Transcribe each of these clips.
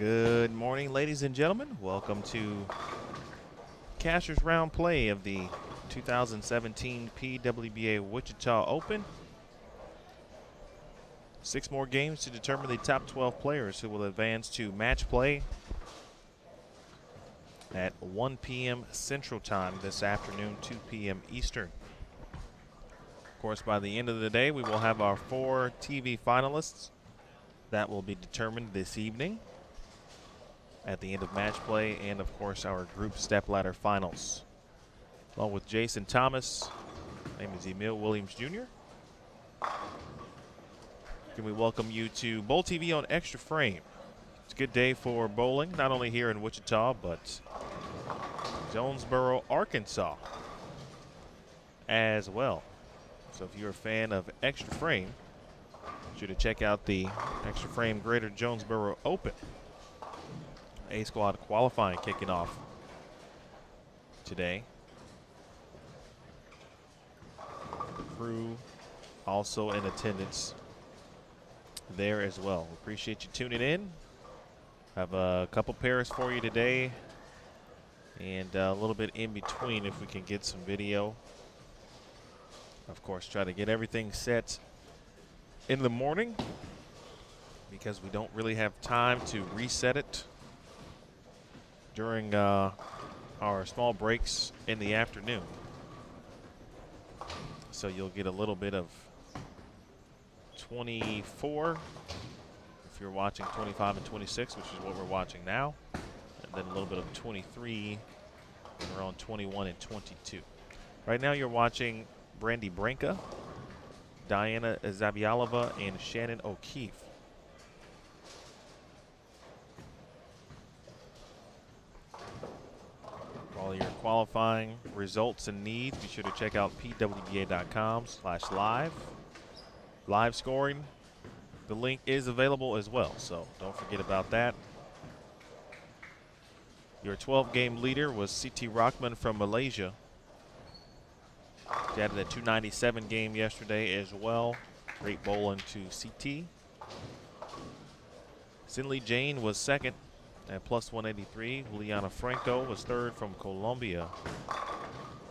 Good morning, ladies and gentlemen. Welcome to Cashers Round Play of the 2017 PWBA Wichita Open. 6 more games to determine the top 12 players who will advance to match play at 1 p.m. Central Time this afternoon, 2 p.m. Eastern. Of course, by the end of the day, we will have our 4 TV finalists. That will be determined this evening at the end of match play, and of course our group stepladder finals. Along with Jason Thomas, name is Emil Williams Jr. Can we welcome you to Bowl TV on Extra Frame. It's a good day for bowling, not only here in Wichita, but Jonesboro, Arkansas as well. So if you're a fan of Extra Frame, you to check out the Extra Frame Greater Jonesboro Open. A squad qualifying kicking off today. The crew also in attendance there as well. Appreciate you tuning in. Have a couple pairs for you today and a little bit in between if we can get some video. Of course, try to get everything set in the morning because we don't really have time to reset it during our small breaks in the afternoon. So you'll get a little bit of 24 if you're watching 25 and 26, which is what we're watching now, and then a little bit of 23 when we're on 21 and 22. Right now you're watching Brandy Branca, Diana Zabialova, and Shannon O'Keefe. All your qualifying results and needs, be sure to check out pwba.com/live. Live scoring, the link is available as well, so don't forget about that. Your 12-game leader was Siti Rahman from Malaysia. She had the 297 game yesterday as well. Great bowling to CT. Sinley Jane was second at plus 183. Juliana Franco was third from Colombia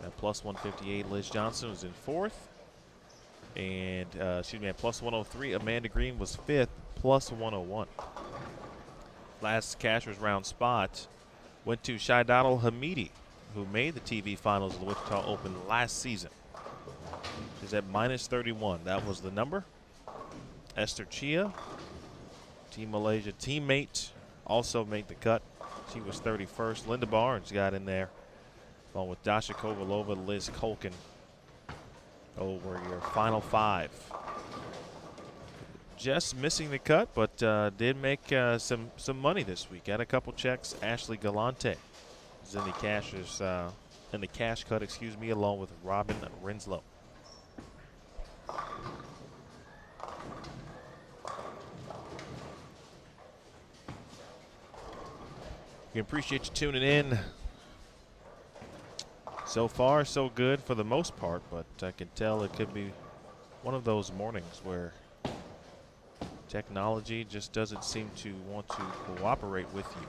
at plus 158. Liz Johnson was in fourth. And at plus 103. Amanda Green was fifth, plus 101. Last Cashers Round spot went to Shaidal Hamidi, who made the TV finals of the Wichita Open last season. She's at minus 31. That was the number. Esther Chia, Team Malaysia teammate, also made the cut. She was 31st. Linda Barnes got in there, along with Dasha Kovalova, Liz Colkin, over your final 5. Just missing the cut, but did make some money this week. Got a couple checks. Ashley Galante in the cashers, in the cash cut, excuse me, along with Robin Renslow. We appreciate you tuning in. So far, so good for the most part, but I can tell it could be one of those mornings where technology just doesn't seem to want to cooperate with you.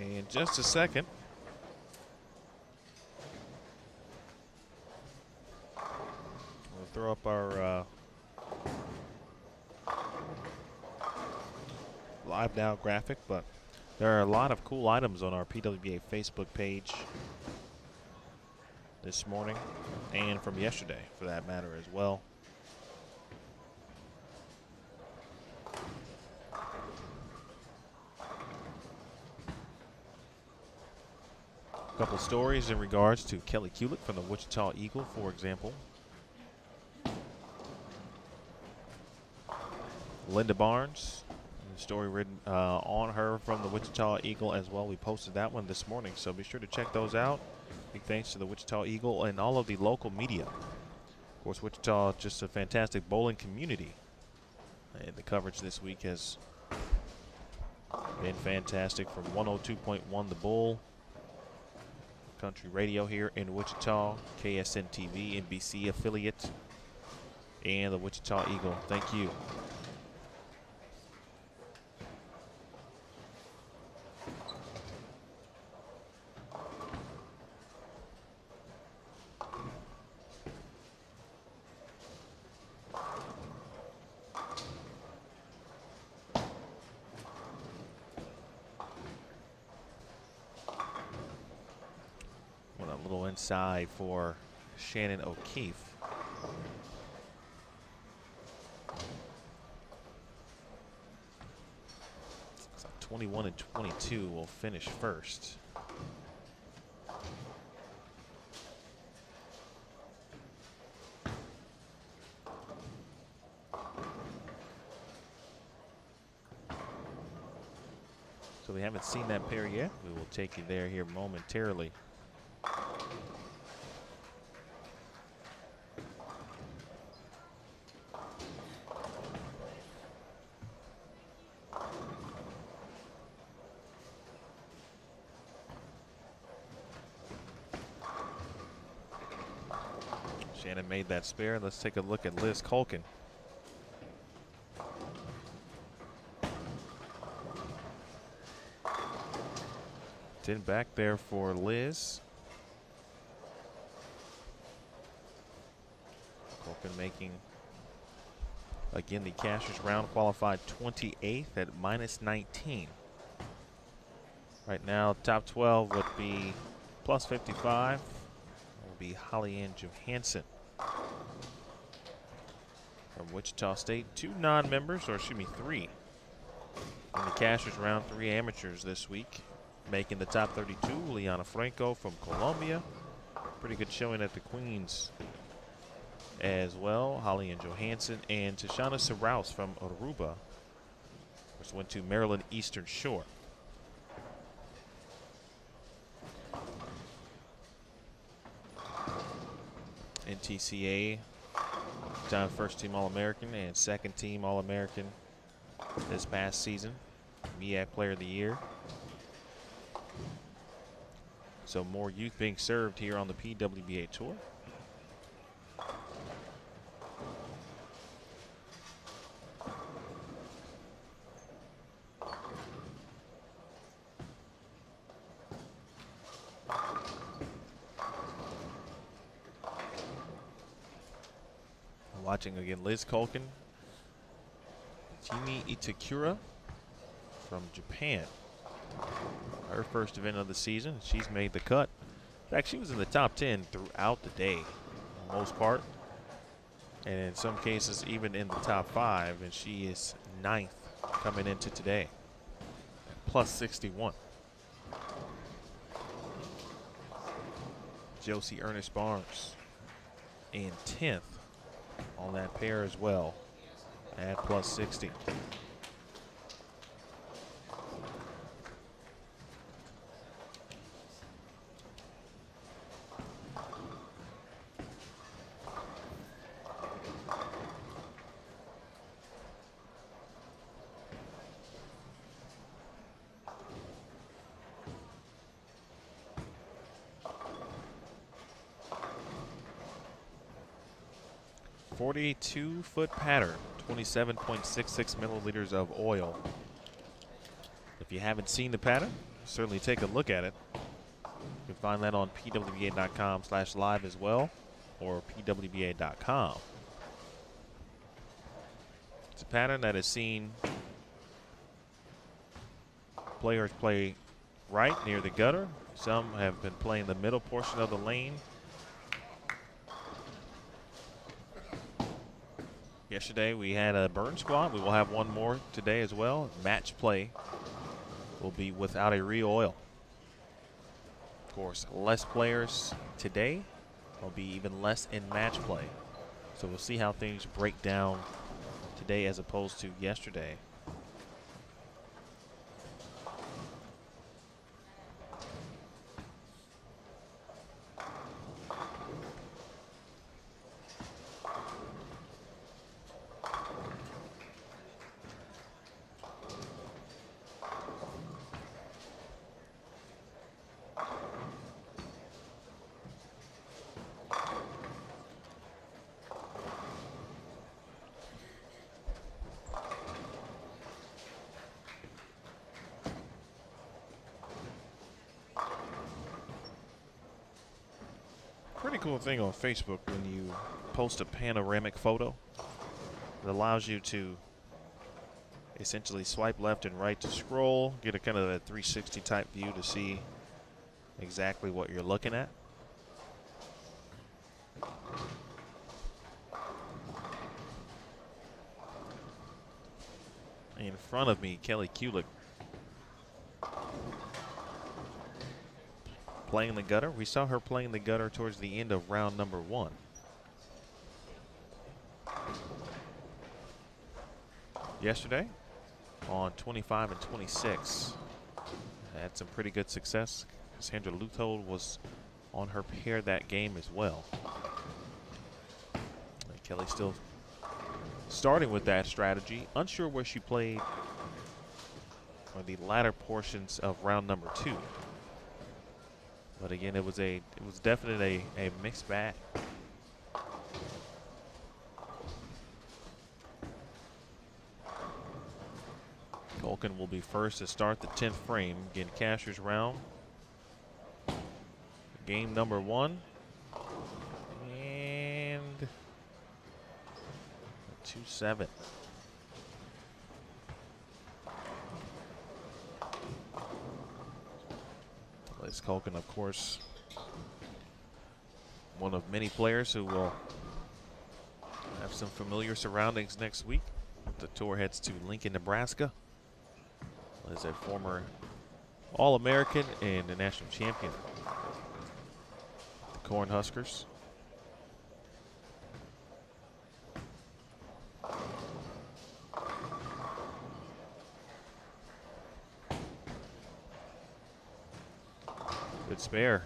in just a second. We'll throw up our live now graphic, but there are a lot of cool items on our PWBA Facebook page this morning and from yesterday for that matter as well. A couple stories in regards to Kelly Kulick from the Wichita Eagle, for example. Linda Barnes, story written on her from the Wichita Eagle as well. We posted that one this morning, so be sure to check those out. Big thanks to the Wichita Eagle and all of the local media. Of course, Wichita, just a fantastic bowling community. And the coverage this week has been fantastic from 102.1 The Bull, Country Radio here in Wichita, KSN TV, NBC affiliate, and the Wichita Eagle. Thank you. Side for Shannon O'Keefe. So 21 and 22 will finish first. So we haven't seen that pair yet. We will take you there here momentarily. Made that spare. Let's take a look at Liz Culkin. Ten back there for Liz. Culkin making again the cashers round, qualified 28th at -19. Right now, top 12 would be plus 55. That would be Holly Ann Johansson from Wichita State. Three. In the cashers round, 3 amateurs this week. Making the top 32, Liana Franco from Colombia. Pretty good showing at the Queens as well. Holly and Johansson and Tashana Saraus from Aruba, which went to Maryland Eastern Shore. NTCA time first-team All-American and second-team All-American this past season. MEAC Player of the Year. So more youth being served here on the PWBA Tour. Watching again, Liz Culkin, Timi Itakura from Japan. Her first event of the season, she's made the cut. In fact, she was in the top 10 throughout the day, for the most part, and in some cases even in the top 5, and she is 9th coming into today, plus 61. Josie Ernest Barnes in 10th. On that pair as well at plus 60. Two-foot pattern, 27.66 milliliters of oil. If you haven't seen the pattern, certainly take a look at it. You can find that on pwba.com/live as well, or pwba.com. It's a pattern that is seen players play right near the gutter. Some have been playing the middle portion of the lane. Yesterday we had a burn squad. We will have one more today as well. Match play will be without a re-oil. Of course, less players today. Will be even less in match play. So we'll see how things break down today as opposed to yesterday. Cool thing on Facebook when you post a panoramic photo. It allows you to essentially swipe left and right to scroll, get a kind of a 360 type view to see exactly what you're looking at. In front of me, Kelly Kulik playing the gutter. We saw her playing the gutter towards the end of round number one. Yesterday on 25 and 26, had some pretty good success. Cassandra Luthold was on her pair that game as well. And Kelly still starting with that strategy. Unsure where she played on the latter portions of round number two. But again, it was definitely a mixed bag. Culkin will be first to start the 10th frame. Again, Cashier's round. Game number one. And 2-7. Culkin, of course, one of many players who will have some familiar surroundings next week. The tour heads to Lincoln, Nebraska. Is a former All-American and a national champion. The Cornhuskers. Spare.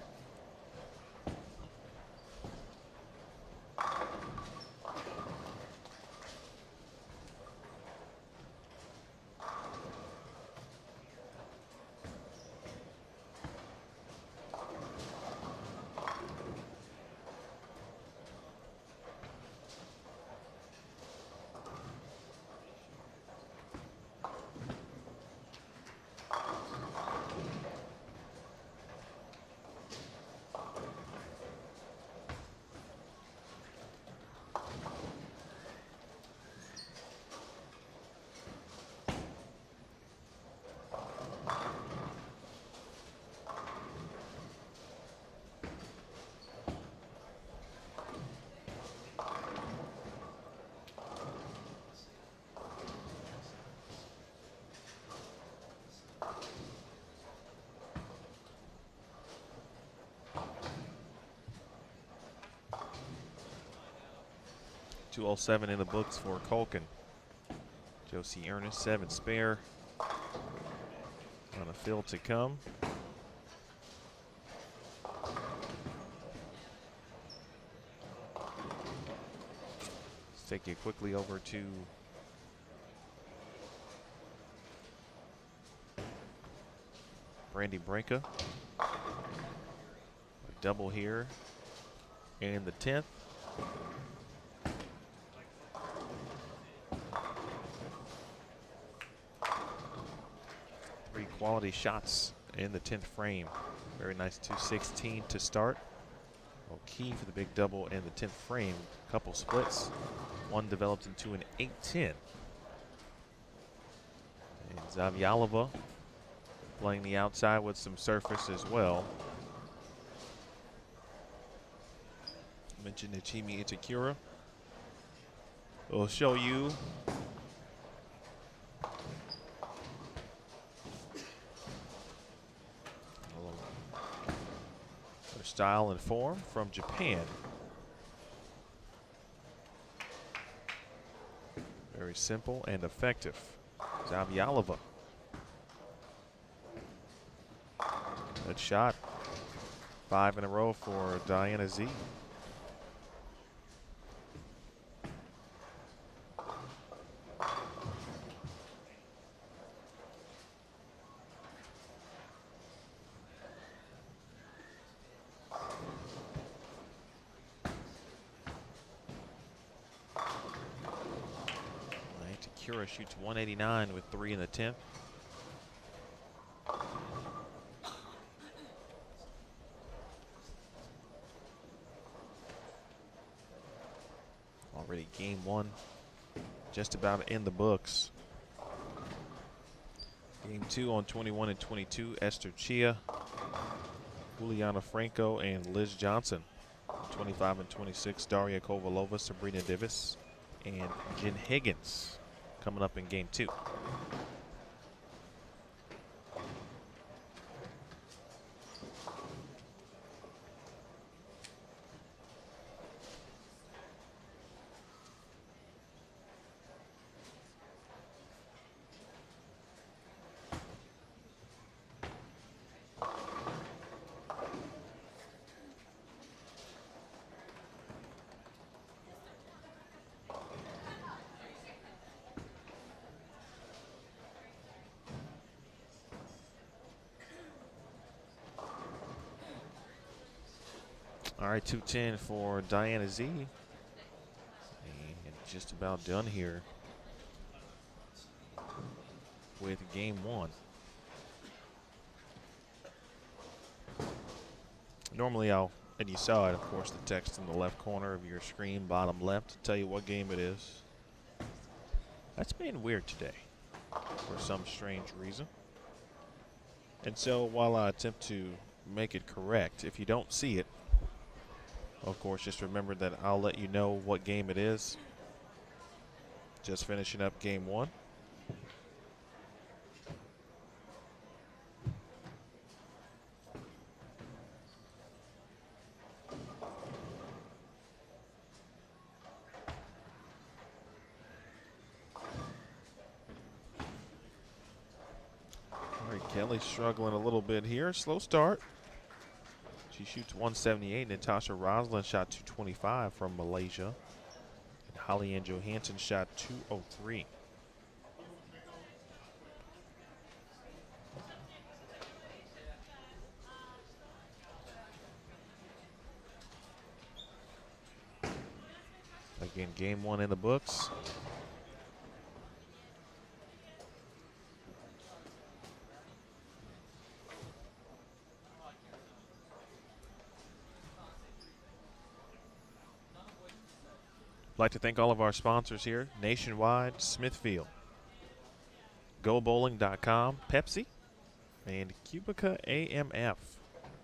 .207 in the books for Culkin. Josie Ernest, 7 spare. On a field to come. Let's take you quickly over to Brandy Brinka. A double here in the 10th. Quality shots in the 10th frame. Very nice 216 to start. O'Kee for the big double in the 10th frame. Couple splits. One developed into an 8-10. And Zavialova playing the outside with some surface as well. Mentioned Ichimi Itakura. We'll show you a little style and form from Japan. Very simple and effective. Zavialova. Good shot. 5 in a row for Diana Z. Kira shoots 189 with 3 in the 10th. Already game one, just about in the books. Game two on 21 and 22, Esther Chia, Juliana Franco, and Liz Johnson. 25 and 26, Daria Kovalova, Sabrina Divis, and Jen Higgins. Coming up in game two. All right, 210 for Diana Z. And just about done here with game one. Normally and you saw it, of course, the text in the left corner of your screen, bottom left, to tell you what game it is. That's been weird today for some strange reason. And so while I attempt to make it correct, if you don't see it, of course, just remember that I'll let you know what game it is. Just finishing up game one. All right, Kelly's struggling a little bit here. Slow start. She shoots 178. Natasha Roslin shot 225 from Malaysia. And Holly Ann Johansson shot 203. Again, game one in the books. I'd like to thank all of our sponsors here. Nationwide, Smithfield, GoBowling.com, Pepsi, and Cubica AMF.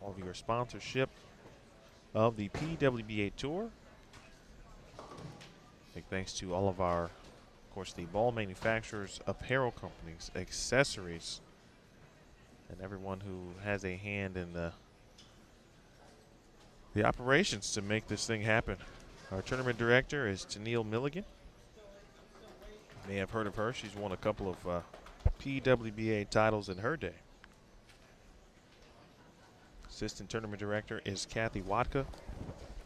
All of your sponsorship of the PWBA Tour. Big thanks to all of our, of course, the ball manufacturers, apparel companies, accessories, and everyone who has a hand in the operations to make this thing happen. Our tournament director is Tennille Milligan. You may have heard of her. She's won a couple of PWBA titles in her day. Assistant tournament director is Kathy Watka.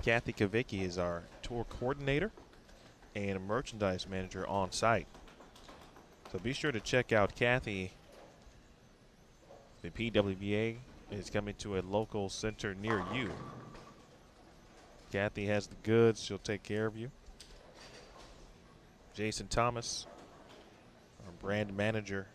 Kathy Kavicki is our tour coordinator and a merchandise manager on site. So be sure to check out Kathy. The PWBA is coming to a local center near you. Kathy has the goods. She'll take care of you. Jason Thomas, our brand manager.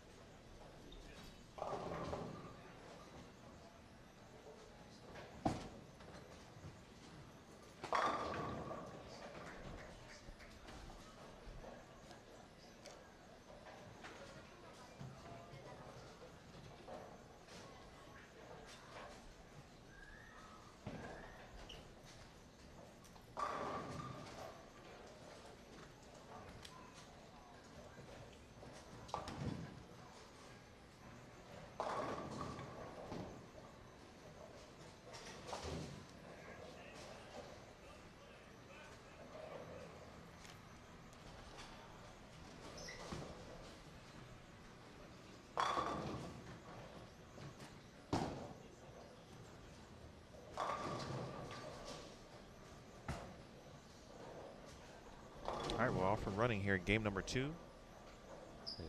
All right, we're off and running here in game number 2.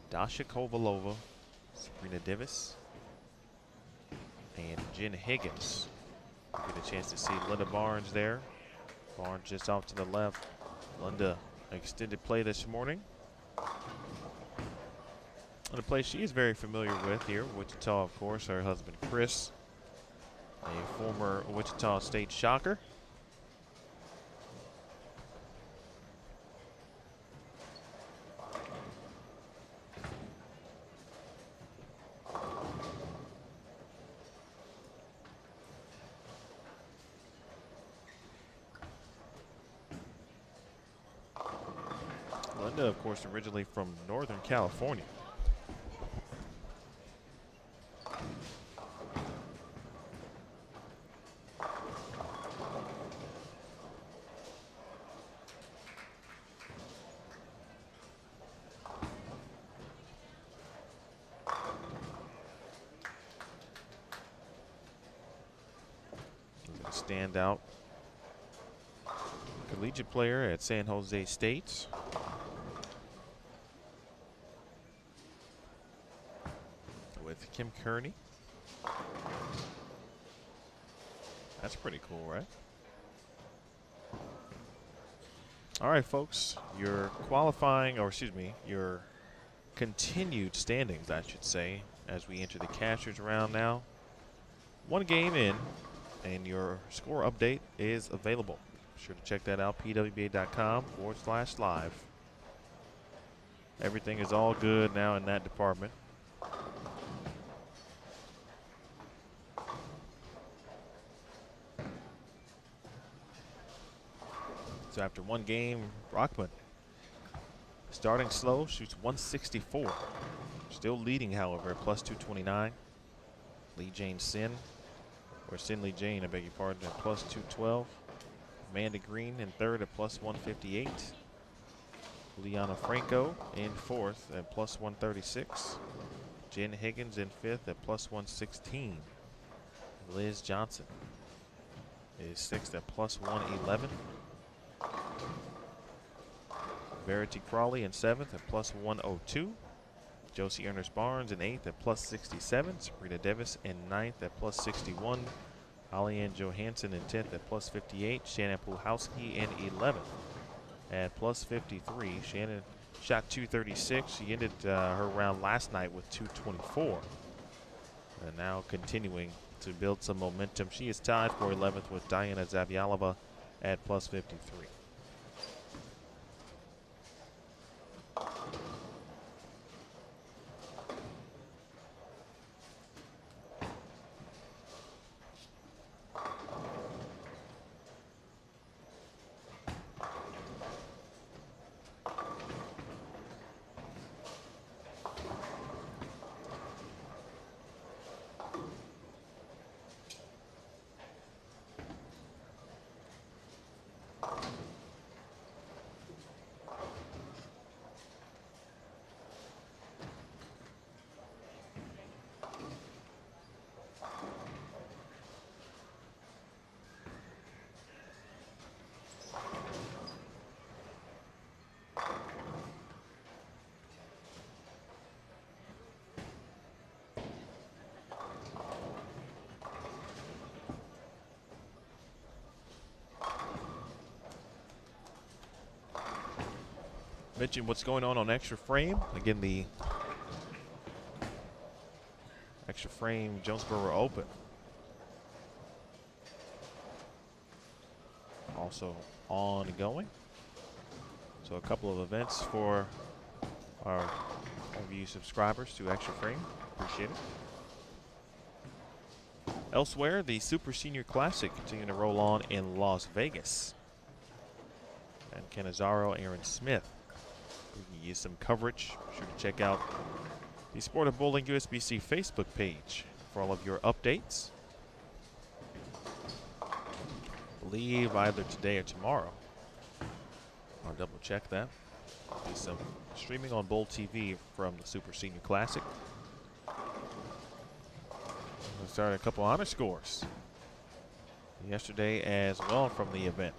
Dasha Kovalova, Sabrina Divis, and Jen Higgins. Get a chance to see Linda Barnes there. Barnes just off to the left. Linda, extended play this morning. And a play she is very familiar with here, Wichita, of course, her husband Chris, a former Wichita State Shocker. Linda, of course, originally from Northern California. Standout collegiate player at San Jose State. With Kim Kearney. That's pretty cool, right? All right, folks, your qualifying, or excuse me, your continued standings, I should say, as we enter the cashers round now. One game in, and your score update is available. Be sure to check that out, pwba.com/live. Everything is all good now in that department. So after one game, Rockman, starting slow, shoots 164. Still leading, however, plus 229. Lee Jane Sin, or Sin Lee Jane, I beg your pardon, at plus 212. Amanda Green in third at plus 158. Liana Franco in fourth at plus 136. Jen Higgins in fifth at plus 116. Liz Johnson is sixth at plus 111. Verity Crawley in 7th at plus 102. Josie Ernest Barnes in 8th at plus 67. Sabrina Divis in 9th at plus 61. Holly-Ann Johansson in 10th at plus 58. Shannon Puhowski in 11th at plus 53. Shannon shot 236. She ended her round last night with 224. And now continuing to build some momentum. She is tied for 11th with Diana Zavialova at plus 53. Mention what's going on Extra Frame. Again, the Extra Frame Jonesboro Open. Also ongoing. So a couple of events for our view subscribers to Extra Frame. Appreciate it. Elsewhere, the Super Senior Classic continuing to roll on in Las Vegas. And Canizaro, Aaron Smith. You can use some coverage. Be sure to check out the Sport of Bowling USBC Facebook page for all of your updates. I believe either today or tomorrow. I'll double check that. There'll be some streaming on Bowl TV from the Super Senior Classic. We'll start a couple honor scores yesterday as well from the event.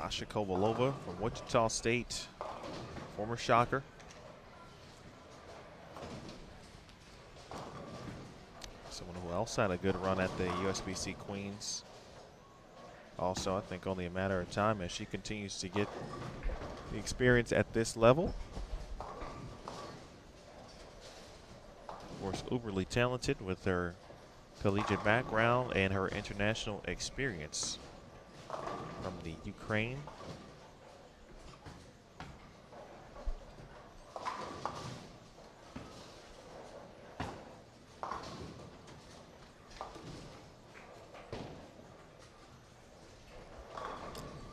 Tasha Kovalova from Wichita State, former Shocker. Someone who else had a good run at the USBC Queens. Also, I think only a matter of time as she continues to get the experience at this level. Of course, uberly talented with her collegiate background and her international experience from the Ukraine.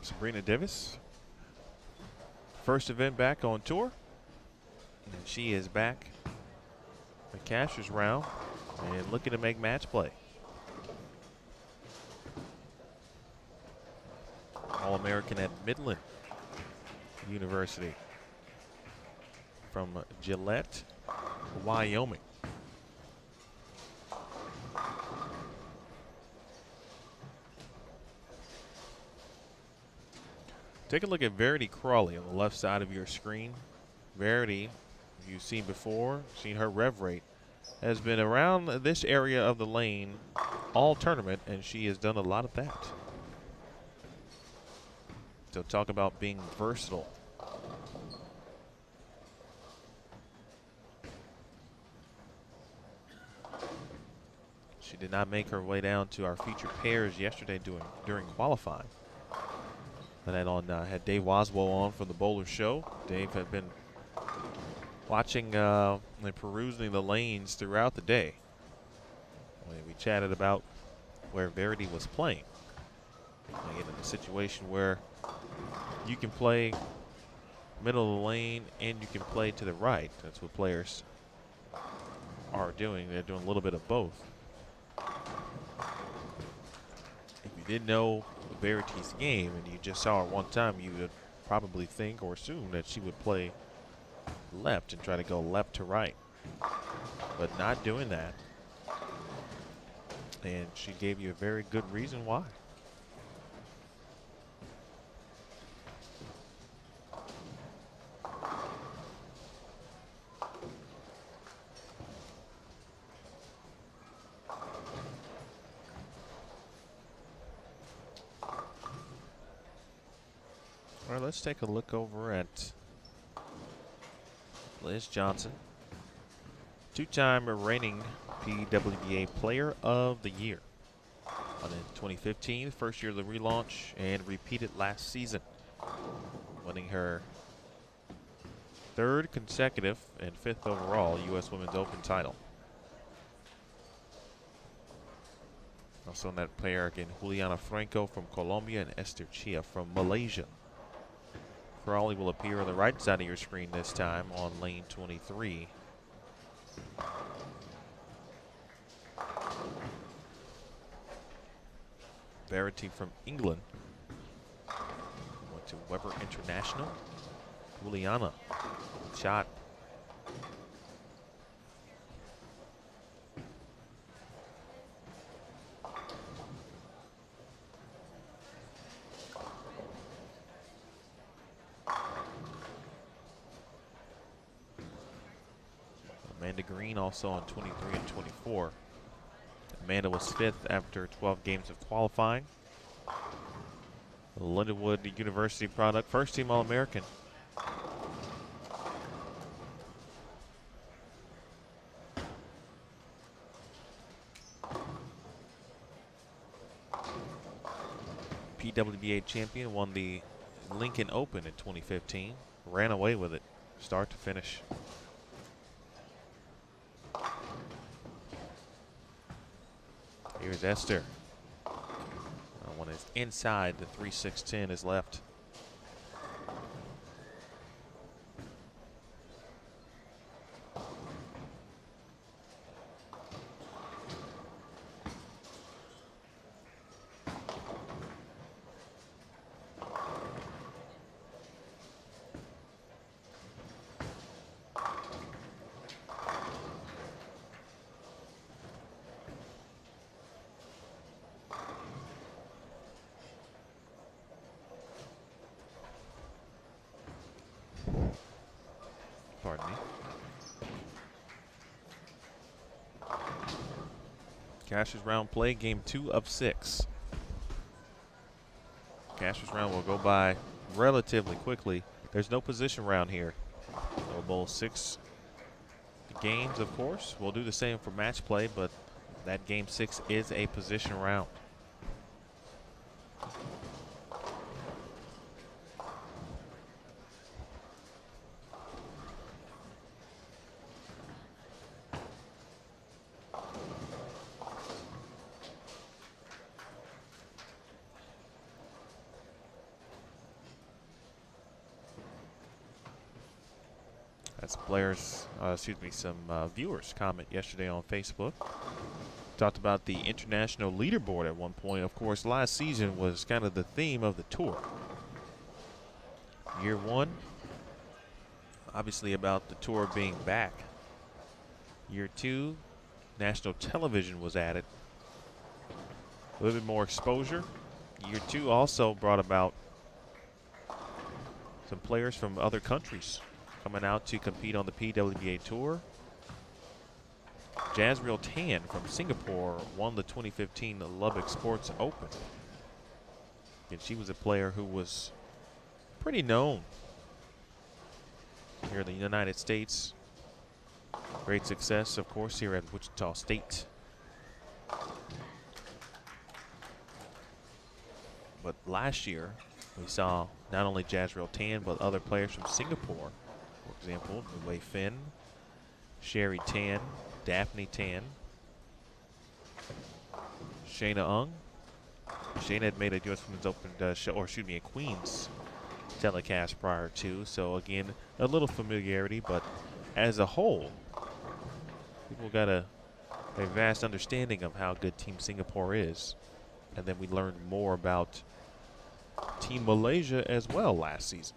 Sabrina Davis, first event back on tour, and she is back the Cashers round and looking to make match play. All-American at Midland University from Gillette, Wyoming. Take a look at Verity Crawley on the left side of your screen. Verity, you've seen before, seen her rev rate, has been around this area of the lane all tournament, and she has done a lot of that. So talk about being versatile. She did not make her way down to our featured pairs yesterday during qualifying. And I had Dave Waswell on from the Bowler Show. Dave had been watching and perusing the lanes throughout the day. We chatted about where Verity was playing. Again, in a situation where you can play middle of the lane and you can play to the right. That's what players are doing. They're doing a little bit of both. If you didn't know Verity's game and you just saw her one time, you would probably think or assume that she would play left and try to go left to right, but not doing that, and she gave you a very good reason why. All right, let's take a look over at Liz Johnson, two-time reigning PWBA Player of the Year. And in 2015, first year of the relaunch, and repeated last season, winning her third consecutive and fifth overall U.S. Women's Open title. Also in that player again, Juliana Franco from Colombia and Esther Chia from Malaysia. Crawley will appear on the right side of your screen this time on lane 23. Verity from England went to Weber International. Juliana, shot. Green also on 23 and 24. Amanda was fifth after 12 games of qualifying. Lindenwood University product, first team All-American. PWBA champion, won the Lincoln Open in 2015. Ran away with it, start to finish. Here's Esther. That one is inside the 3-6-10 is left. pardon me. Cash's round play, game 2 of 6. Cash's round will go by relatively quickly. There's no position round here. We'll bowl 6 games, of course. We'll do the same for match play, but that game 6 is a position round. That's players, excuse me, some viewers' comment yesterday on Facebook. Talked about the international leaderboard at one point. Of course, last season was kind of the theme of the tour. Year 1, obviously about the tour being back. Year 2, national television was added. A little bit more exposure. Year 2 also brought about some players from other countries coming out to compete on the PWBA Tour. Jazreel Tan from Singapore won the 2015 Lubbock Sports Open. And she was a player who was pretty known here in the United States. Great success, of course, here at Wichita State. But last year, we saw not only Jazreel Tan, but other players from Singapore. For example, Nway Finn, Sherry Tan, Daphne Tan, Shayna Ung. Shayna had made a U.S. Women's Open, a Queens telecast prior to. So again, a little familiarity, but as a whole, people got a vast understanding of how good Team Singapore is. And then we learned more about Team Malaysia as well last season.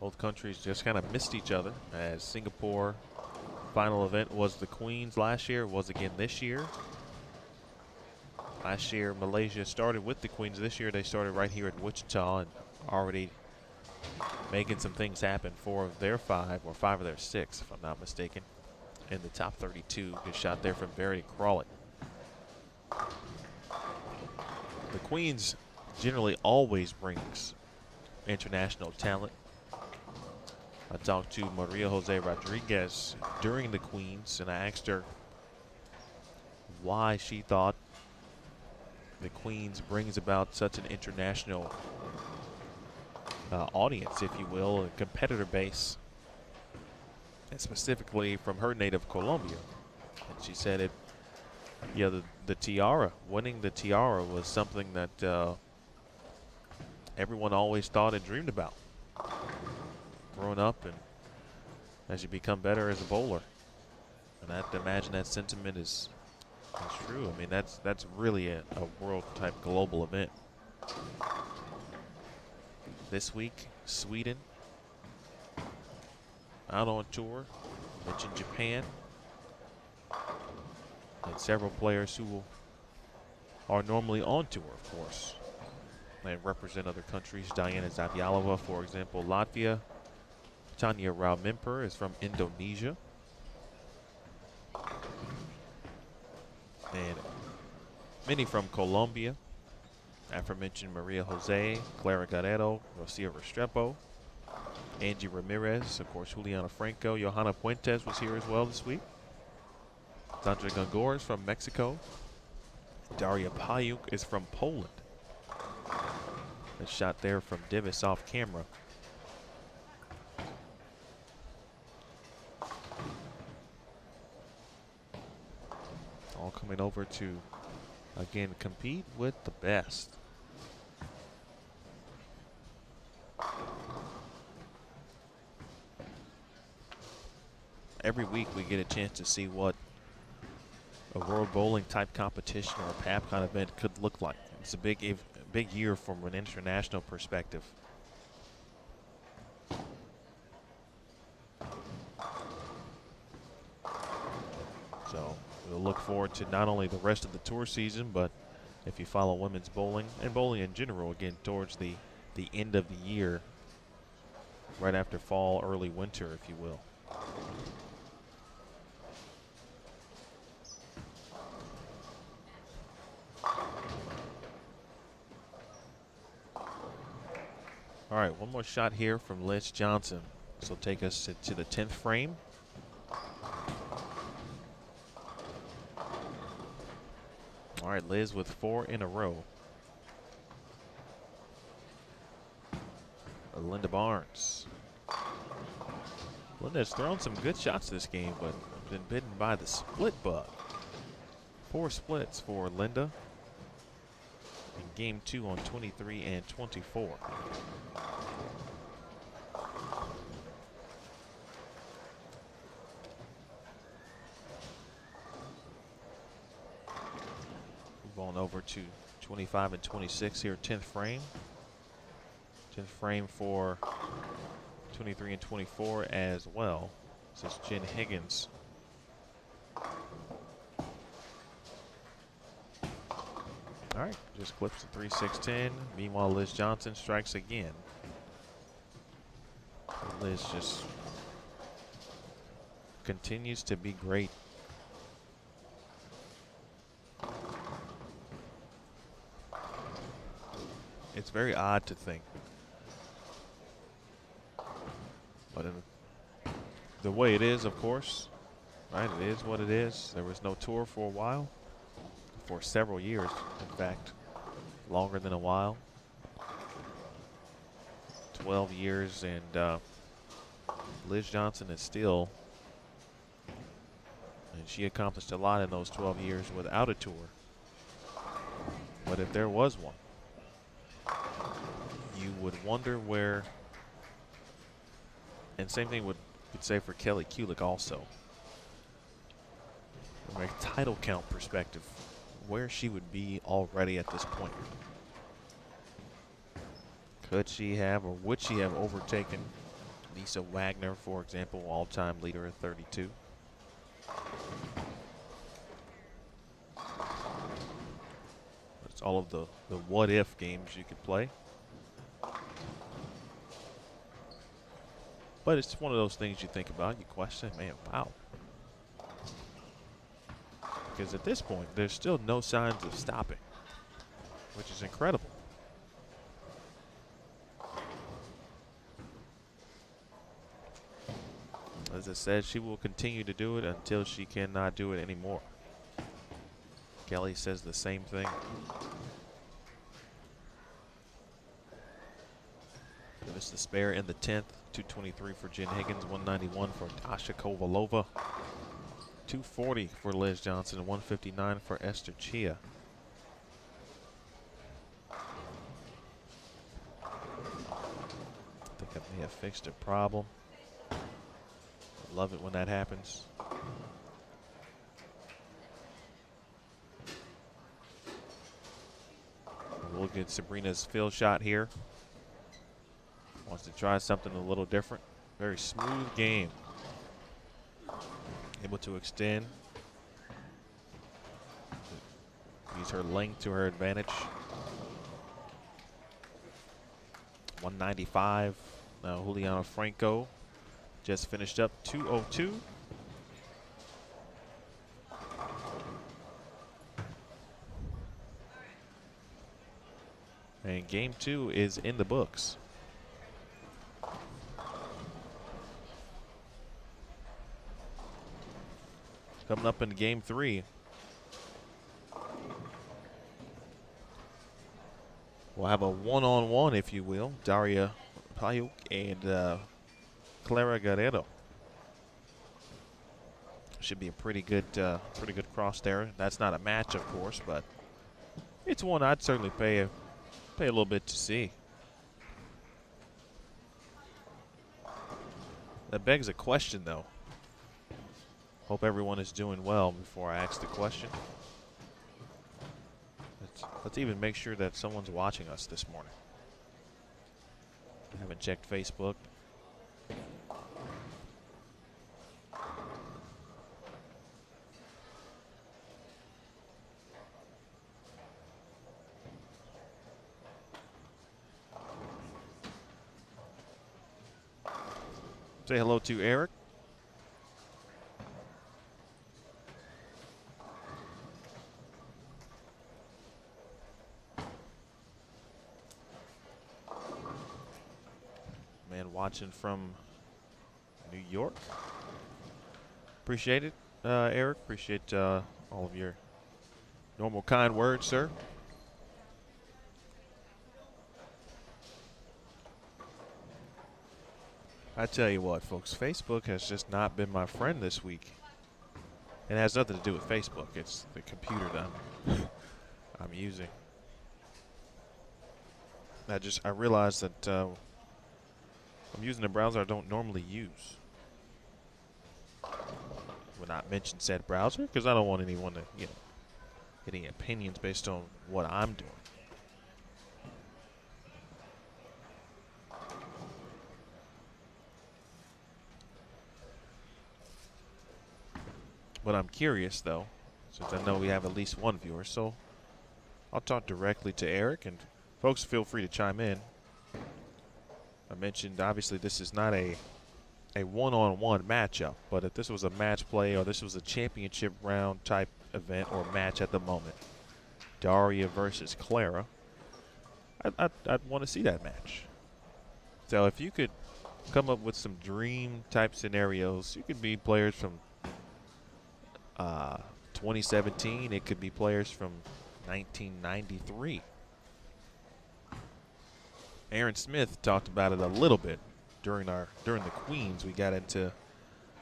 Both countries just kind of missed each other, as Singapore final event was the Queens last year, was again this year. Last year, Malaysia started with the Queens. This year, they started right here at Wichita and already making some things happen. 5 of their 6, if I'm not mistaken, in the top 32. Good shot there from Verity Crawley. The Queens generally always brings international talent. I talked to Maria Jose Rodriguez during the Queens, and I asked her why she thought the Queens brings about such an international audience, if you will, a competitor base, and specifically from her native Colombia. And she said it, yeah, the tiara, winning the tiara was something that everyone always thought and dreamed about. Growing up and as you become better as a bowler. And I have to imagine that sentiment is true. I mean, that's really a world-type global event. This week, Sweden out on tour. Mentioned Japan. And several players who are normally on tour, of course, and represent other countries. Diana Zavialova, for example, Latvia. Tanya Raumimper is from Indonesia. And many from Colombia. Aforementioned Maria Jose, Clara Guerrero, Rocio Restrepo, Angie Ramirez, of course, Juliana Franco. Johanna Puentes was here as well this week. Sandra Gongores from Mexico. Daria Payuk is from Poland. That shot there from Divis off camera. All coming over to, again, compete with the best. Every week we get a chance to see what a world bowling type competition or a PAPCon event could look like. It's a big year from an international perspective. So we'll look forward to not only the rest of the tour season, but if you follow women's bowling and bowling in general, again, towards the the end of the year, right after fall, early winter, if you will. All right, one more shot here from Liz Johnson. This will take us to the 10th frame. All right, Liz with 4 in a row. Linda Barnes. Linda's thrown some good shots this game, but been bitten by the split bug. 4 splits for Linda in game 2 on 23 and 24. On over to 25 and 26 here, 10th frame. 10th frame for 23 and 24 as well. This is Jen Higgins. All right, just clips the 3-6-10. Meanwhile, Liz Johnson strikes again. Liz just continues to be great. It's very odd to think, but in the way it is, of course, right? It is what it is. There was no tour for a while, for several years, in fact, longer than a while. 12 years, and Liz Johnson is still, and she accomplished a lot in those 12 years without a tour. But if there was one, you would wonder where, and same thing would say for Kelly Kulick also, from a title count perspective, where she would be already at this point. Could she have, or would she have overtaken Lisa Wagner, for example, all-time leader at 32? But it's all of the what-if games you could play. But it's one of those things you think about, you question, man, wow. Because at this point, there's still no signs of stopping, which is incredible. As I said, she will continue to do it until she cannot do it anymore. Kelly says the same thing. The spare in the 10th, 223 for Jen Higgins, 191 for Dasha Kovalova, 240 for Liz Johnson, and 159 for Esther Chia. I think I may have fixed a problem. I love it when that happens. We'll get Sabrina's fill shot here. Wants to try something a little different. Very smooth game. Able to extend. Use her length to her advantage. 195. Now Juliana Franco just finished up 202. And game 2 is in the books. Coming up in game 3, we'll have a one-on-one, if you will, Daria Payuk and Clara Guerrero. Should be a pretty good cross there. That's not a match, of course, but it's one I'd certainly pay a little bit to see. That begs a question, though. Hope everyone is doing well before I ask the question. Let's even make sure that someone's watching us this morning. I haven't checked Facebook. Say hello to Eric. Man watching from New York. Appreciate it, Eric. Appreciate all of your normal kind words, sir. I tell you what, folks, Facebook has just not been my friend this week. It has nothing to do with Facebook. It's the computer that I'm using. I realized that I'm using a browser I don't normally use. Will not mention said browser because I don't want anyone to, you know, get any opinions based on what I'm doing. But I'm curious, though, since I know we have at least one viewer, so I'll talk directly to Eric, and folks, feel free to chime in. I mentioned, obviously, this is not a one-on-one matchup, but if this was a match play or this was a championship round type event or match at the moment, Daria versus Clara, I'd want to see that match. So if you could come up with some dream-type scenarios, you could be players from 2017, it could be players from 1993. Aaron Smith talked about it a little bit during the Queens. We got into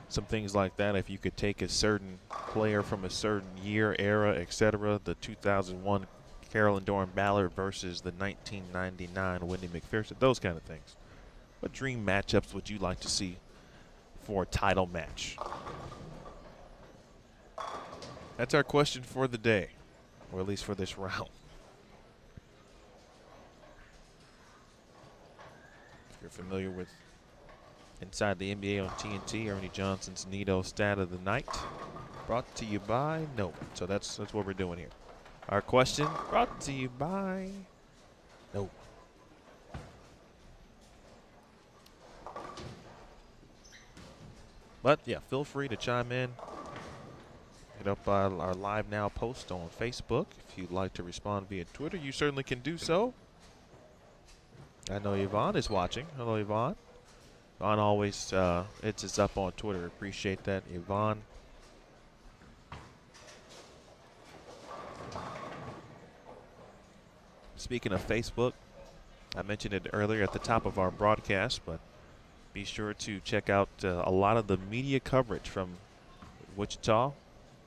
some things like that. If you could take a certain player from a certain year, era, etc., the 2001 Carolyn Doran Ballard versus the 1999 Wendy McPherson, those kind of things. What dream matchups would you like to see for a title match? That's our question for the day, or at least for this round. If you're familiar with Inside the NBA on TNT, Ernie Johnson's Neato Stat of the Night, brought to you by Nova. So that's what we're doing here. Our question, brought to you by Nova. But yeah, feel free to chime in. Hit up our Live Now post on Facebook. If you'd like to respond via Twitter, you certainly can do so. I know Yvonne is watching. Hello, Yvonne. Yvonne always hits us up on Twitter. Appreciate that, Yvonne. Speaking of Facebook, I mentioned it earlier at the top of our broadcast, but be sure to check out a lot of the media coverage from Wichita.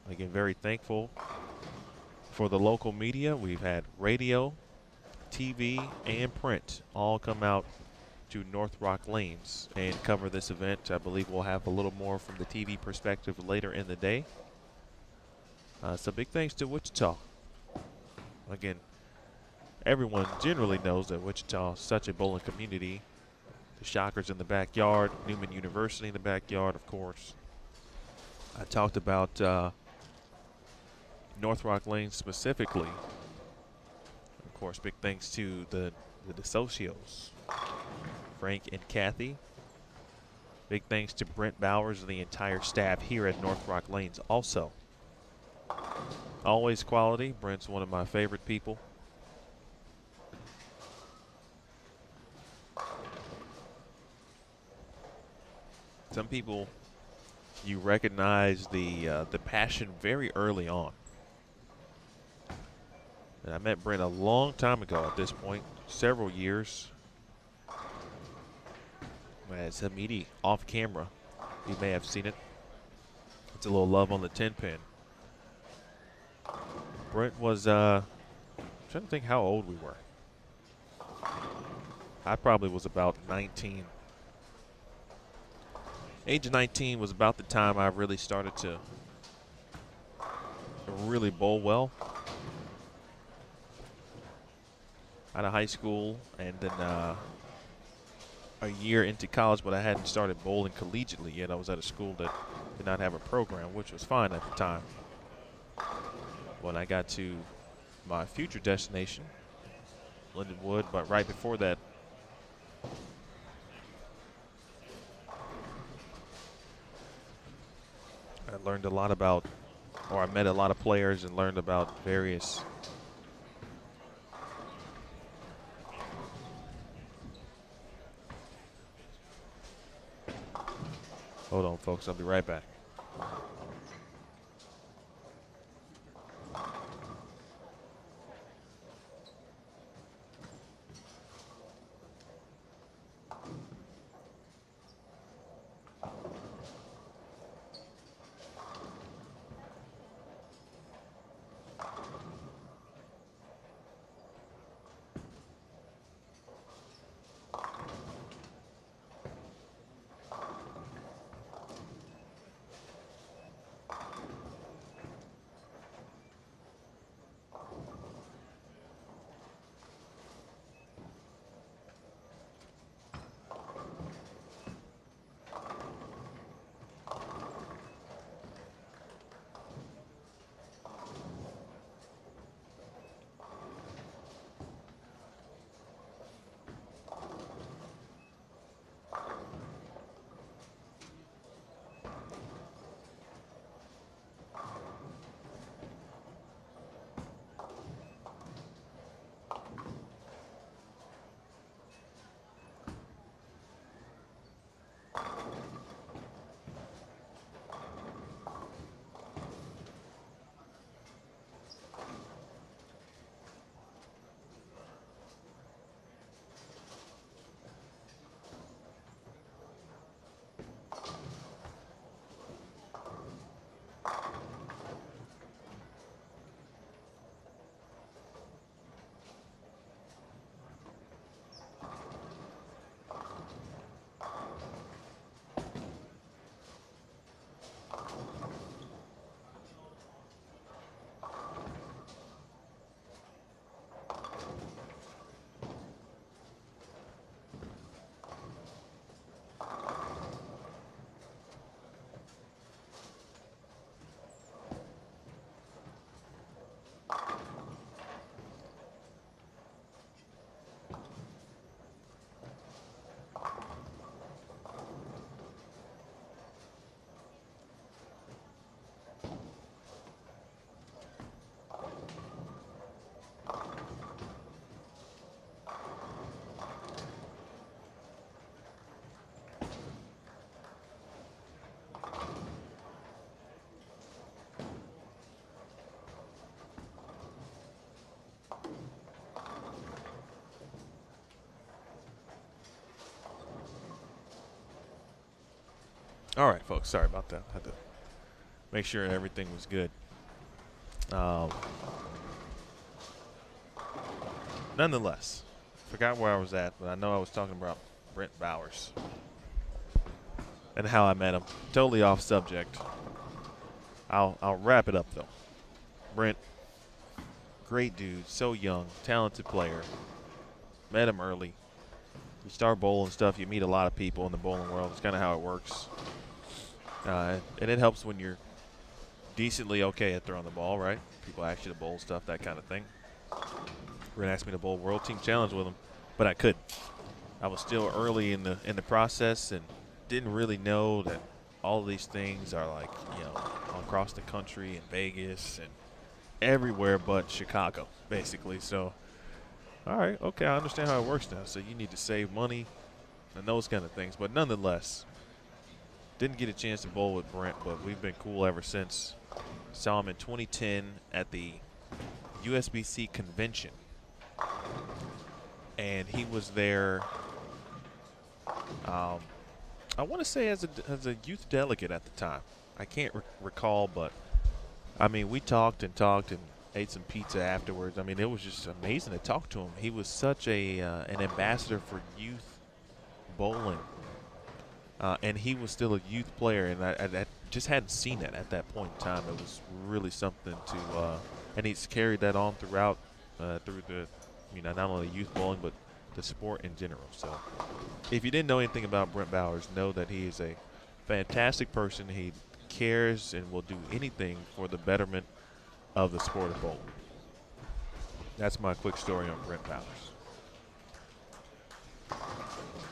Again, very thankful for the local media. We've had radio, TV, and print all come out to North Rock Lanes and cover this event. I believe we'll have a little more from the TV perspective later in the day. So big thanks to Wichita. Again, everyone generally knows that Wichita is such a bowling community. The Shockers in the backyard, Newman University in the backyard, of course. I talked about... North Rock Lane specifically. Of course, big thanks to the DeSocios, Frank and Kathy. Big thanks to Brent Bowers and the entire staff here at North Rock Lanes also. Always quality. Brent's one of my favorite people. Some people, you recognize the passion very early on. And I met Brent a long time ago at this point, several years. As Hamidi off camera, you may have seen it. It's a little love on the 10-pin. Brent was, I'm trying to think how old we were. I probably was about 19. Age of 19 was about the time I really started to really bowl well. Out of high school and then a year into college, but I hadn't started bowling collegiately yet. I was at a school that did not have a program, which was fine at the time. When I got to my future destination, Lindenwood, but right before that, learned a lot about, or I met a lot of players and learned about various . Hold on, folks, I'll be right back. All right, folks, sorry about that. I had to make sure everything was good. Nonetheless, forgot where I was at, but I know I was talking about Brent Bowers and how I met him. Totally off subject. I'll wrap it up, though. Brent, great dude, so young, talented player. Met him early. You start bowling stuff, you meet a lot of people in the bowling world. It's kind of how it works. And it helps when you're decently okay at throwing the ball, right? People ask you to bowl stuff, that kind of thing. Brent asked me to bowl World Team Challenge with him, but I couldn't. I was still early in the process and didn't really know that all of these things are, like, you know, across the country and Vegas and everywhere but Chicago, basically. So, all right, okay, I understand how it works now. So you need to save money and those kind of things. But nonetheless, didn't get a chance to bowl with Brent, but we've been cool ever since. Saw him in 2010 at the USBC convention. And he was there, I want to say as a youth delegate at the time. I can't recall, but, I mean, we talked and talked and ate some pizza afterwards. I mean, it was just amazing to talk to him. He was such an ambassador for youth bowling. And he was still a youth player, and I just hadn't seen that at that point in time. It was really something to and he's carried that on throughout through the, you know, not only youth bowling, but the sport in general. So if you didn't know anything about Brent Bowers, know that he is a fantastic person. He cares and will do anything for the betterment of the sport of bowling. That's my quick story on Brent Bowers.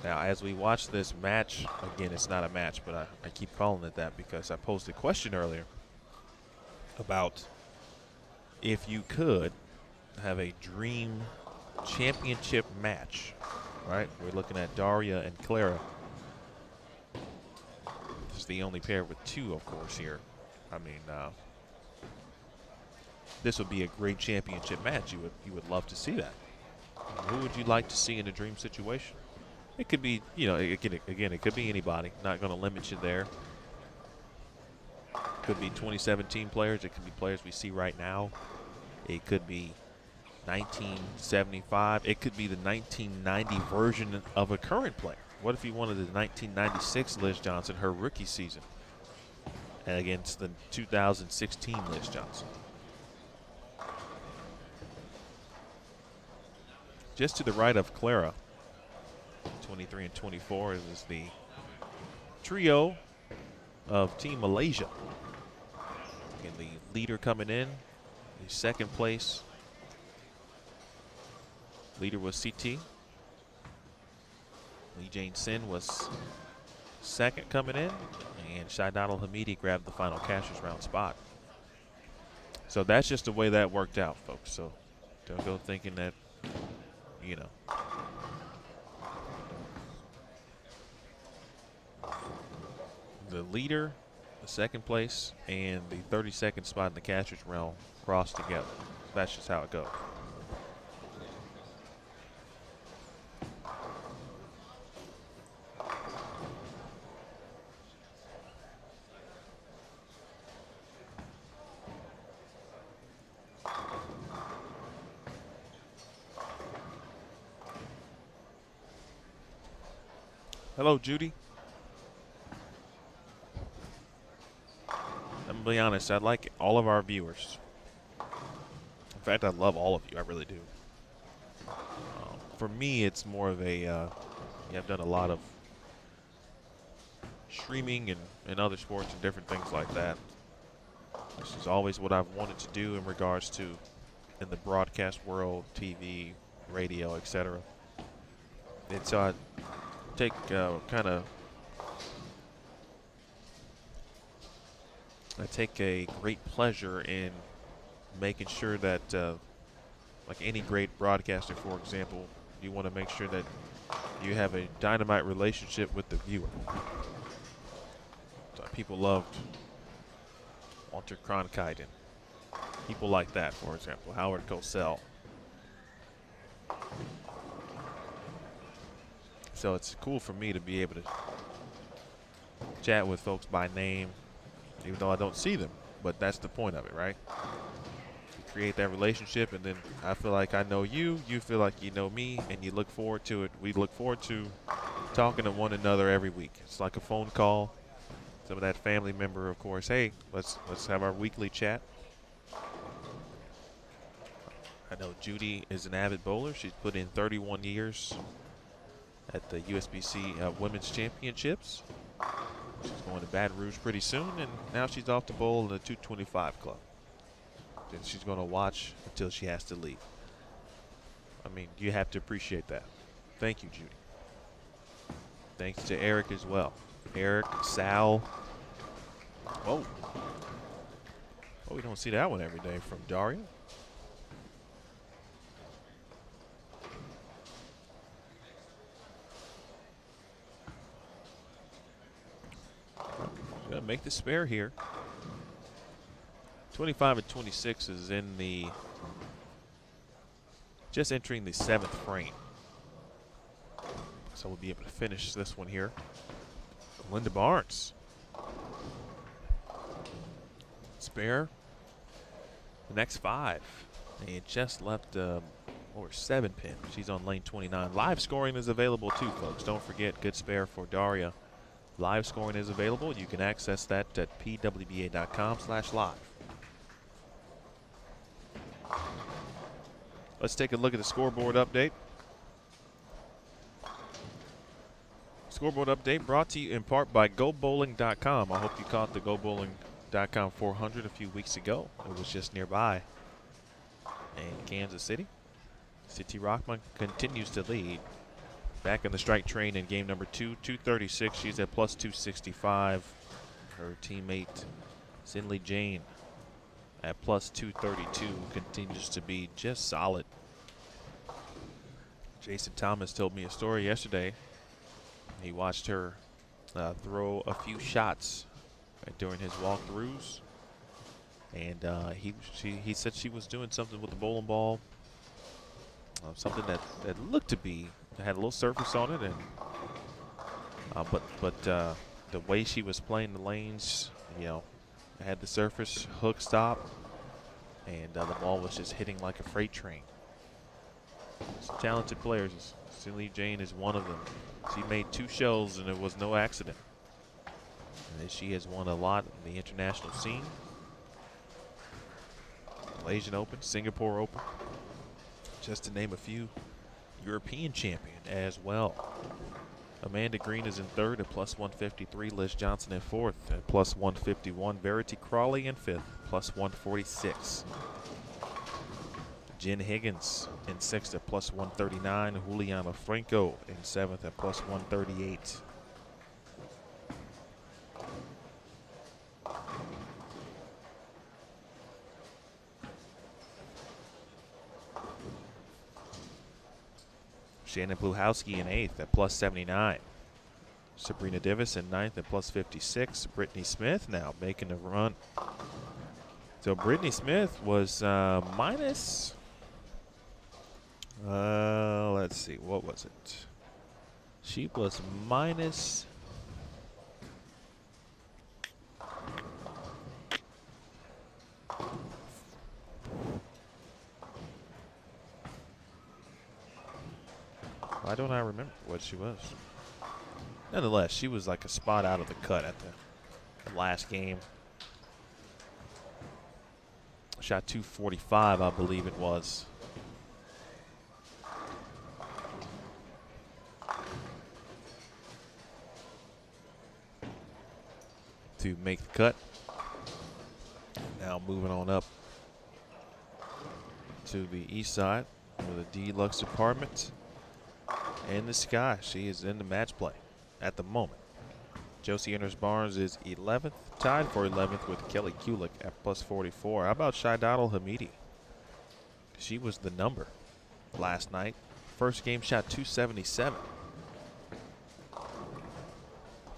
Now, as we watch this match, again, it's not a match, but I keep calling it that because I posed a question earlier about if you could have a dream championship match, right? We're looking at Daria and Clara. This is the only pair with two, of course, here. I mean, this would be a great championship match. You would love to see that. Who would you like to see in a dream situation? It could be, you know, again, it could be anybody. Not going to limit you there. It could be 2017 players. It could be players we see right now. It could be 1975. It could be the 1990 version of a current player. What if you wanted the 1996 Liz Johnson, her rookie season, against the 2016 Liz Johnson? Just to the right of Clara, 23 and 24, is the trio of Team Malaysia. And the leader coming in, the second place leader was CT. Lee Jane Sin was second coming in, and Shaidan Al-Hamidi grabbed the final cashers round spot. So that's just the way that worked out, folks. So don't go thinking that, you know. The leader, the second place, and the 32nd spot in the catcher's realm cross together. That's just how it goes. Hello, Judy. I'm gonna be honest, I like all of our viewers. In fact, I love all of you, I really do. For me, it's more of a, I've done a lot of streaming and other sports and different things like that. This is always what I've wanted to do in regards to in the broadcast world, TV, radio, etc. And so I take I take a great pleasure in making sure that like any great broadcaster, for example, you want to make sure that you have a dynamite relationship with the viewer. So people loved Walter Cronkite, people like that, for example, Howard Cosell. So it's cool for me to be able to chat with folks by name, even though I don't see them, but that's the point of it, right? You create that relationship, and then I feel like I know you, you feel like you know me, and you look forward to it. We look forward to talking to one another every week. It's like a phone call. Some of that family member, of course, hey, let's have our weekly chat. I know Judy is an avid bowler. She's put in 31 years at the USBC Women's Championships. She's going to Baton Rouge pretty soon, and now she's off to bowl in the 225 club. And she's going to watch until she has to leave. I mean, you have to appreciate that. Thank you, Judy. Thanks to Eric as well. Eric, Sal. Oh. Oh, we don't see that one every day from Daria. Gonna make the spare here. 25 and 26 is in the, just entering the 7th frame. So we'll be able to finish this one here. Linda Barnes. Spare. The next 5. And just left over 7 pin. She's on lane 29. Live scoring is available too, folks. Don't forget, good spare for Daria. Live scoring is available. You can access that at pwba.com/live. Let's take a look at the scoreboard update. Scoreboard update brought to you in part by GoBowling.com. I hope you caught the GoBowling.com 400 a few weeks ago. It was just nearby in Kansas City. City Rockman continues to lead back in the strike train in game number two, 236. She's at plus 265. Her teammate, Sinley Jane, at plus 232, continues to be just solid. Jason Thomas told me a story yesterday. He watched her throw a few shots during his walkthroughs, and he said she was doing something with the bowling ball, something that looked to be had a little surface on it, and but the way she was playing the lanes, you know, had the surface hook stop, and the ball was just hitting like a freight train. Some talented players. Sinley Jane is one of them. She made two shows, and it was no accident. And she has won a lot in the international scene. Malaysian Open, Singapore Open, just to name a few. European champion as well. Amanda Green is in third at plus 153. Liz Johnson in fourth at plus 151. Verity Crawley in fifth, plus 146. Jen Higgins in sixth at plus 139. Juliana Franco in seventh at plus 138. Shannon Bluhowski in eighth at plus 79. Sabrina Divis in ninth at plus 56. Brittany Smith now making a run. So Brittany Smith was minus... let's see, what was it? She was minus 9. Nonetheless, she was like a spot out of the cut at the last game. Shot 245, I believe it was. To make the cut. Now moving on up to the east side with the deluxe apartments in the sky. She is in the match play at the moment. Josie Enters Barnes is 11th, tied for 11th with Kelly Kulick at plus 44. How about Shaidadal Hamidi? She was the number last night. First game shot 277.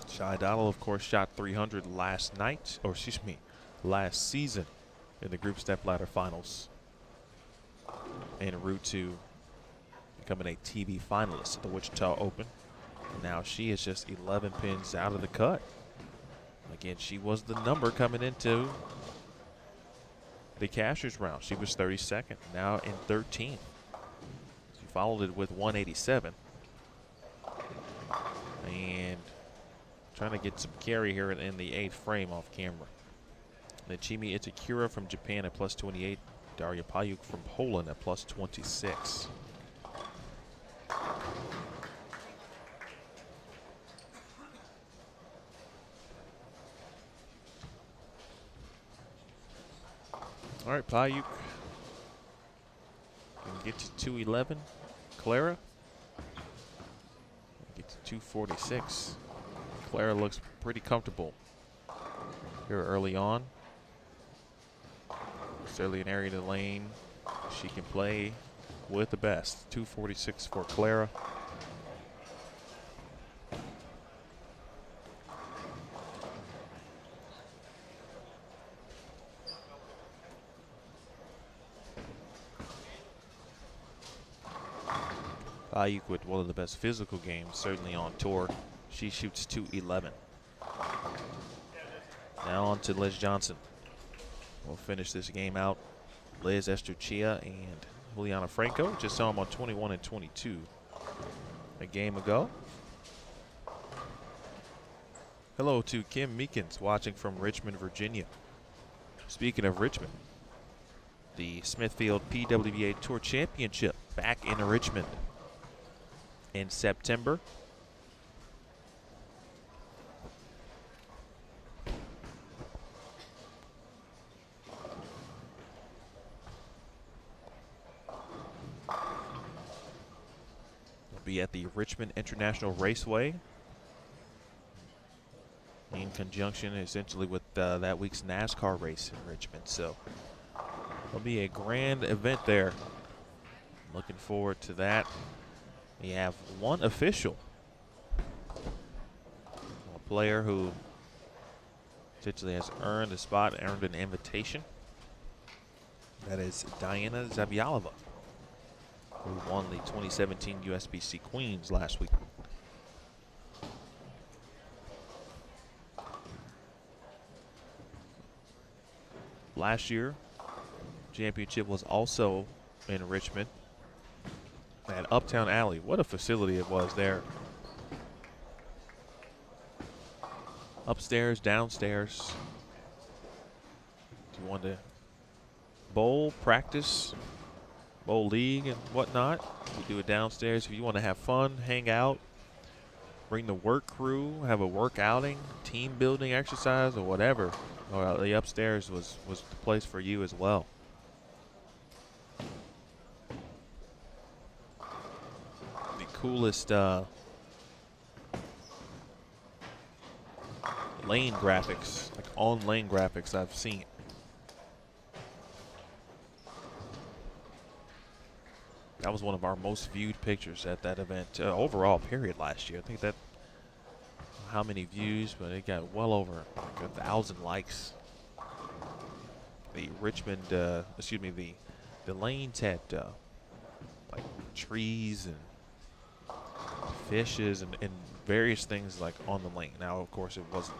Shaidadal, of course, shot 300 last night, or excuse me, last season in the group step ladder finals en route to becoming a TV finalist at the Wichita Open. And now she is just 11 pins out of the cut. Again, she was the number coming into the cashers round. She was 32nd, now in 13th. She followed it with 187. And trying to get some carry here in the 8th frame off camera. Nachimi Itakura from Japan at plus 28. Daria Payuk from Poland at plus 26. All right, Payuk can get to 211. Clara get to 246. Clara looks pretty comfortable here early on. Certainly an area to the lane she can play with the best. 246 for Clara. Payuk with one of the best physical games, certainly on tour. She shoots 211. Now on to Liz Johnson. We'll finish this game out. Liz Estruccia and Juliana Franco. Just saw them on 21 and 22 a game ago. Hello to Kim Meekins watching from Richmond, Virginia. Speaking of Richmond, the Smithfield PWBA Tour Championship back in Richmond in September. be at the Richmond International Raceway in conjunction essentially with that week's NASCAR race in Richmond. So it'll be a grand event there. Looking forward to that. We have one official, a player who essentially has earned a spot, earned an invitation. That is Diana Zabialova, who won the 2017 USBC Queens last week. Last year, championship was also in Richmond at Uptown Alley. What a facility it was there. Upstairs, downstairs. If you wanted to bowl practice, bowl league and whatnot, you do it downstairs. If you want to have fun, hang out, bring the work crew, have a work outing, team building exercise or whatever, or the upstairs was the place for you as well. The coolest lane graphics, like on lane graphics I've seen. That was one of our most viewed pictures at that event overall period last year. I think that, how many views, but it got well over like 1,000 likes. The Richmond, excuse me, the lanes had like trees and fishes and various things like on the lane. Now, of course, it wasn't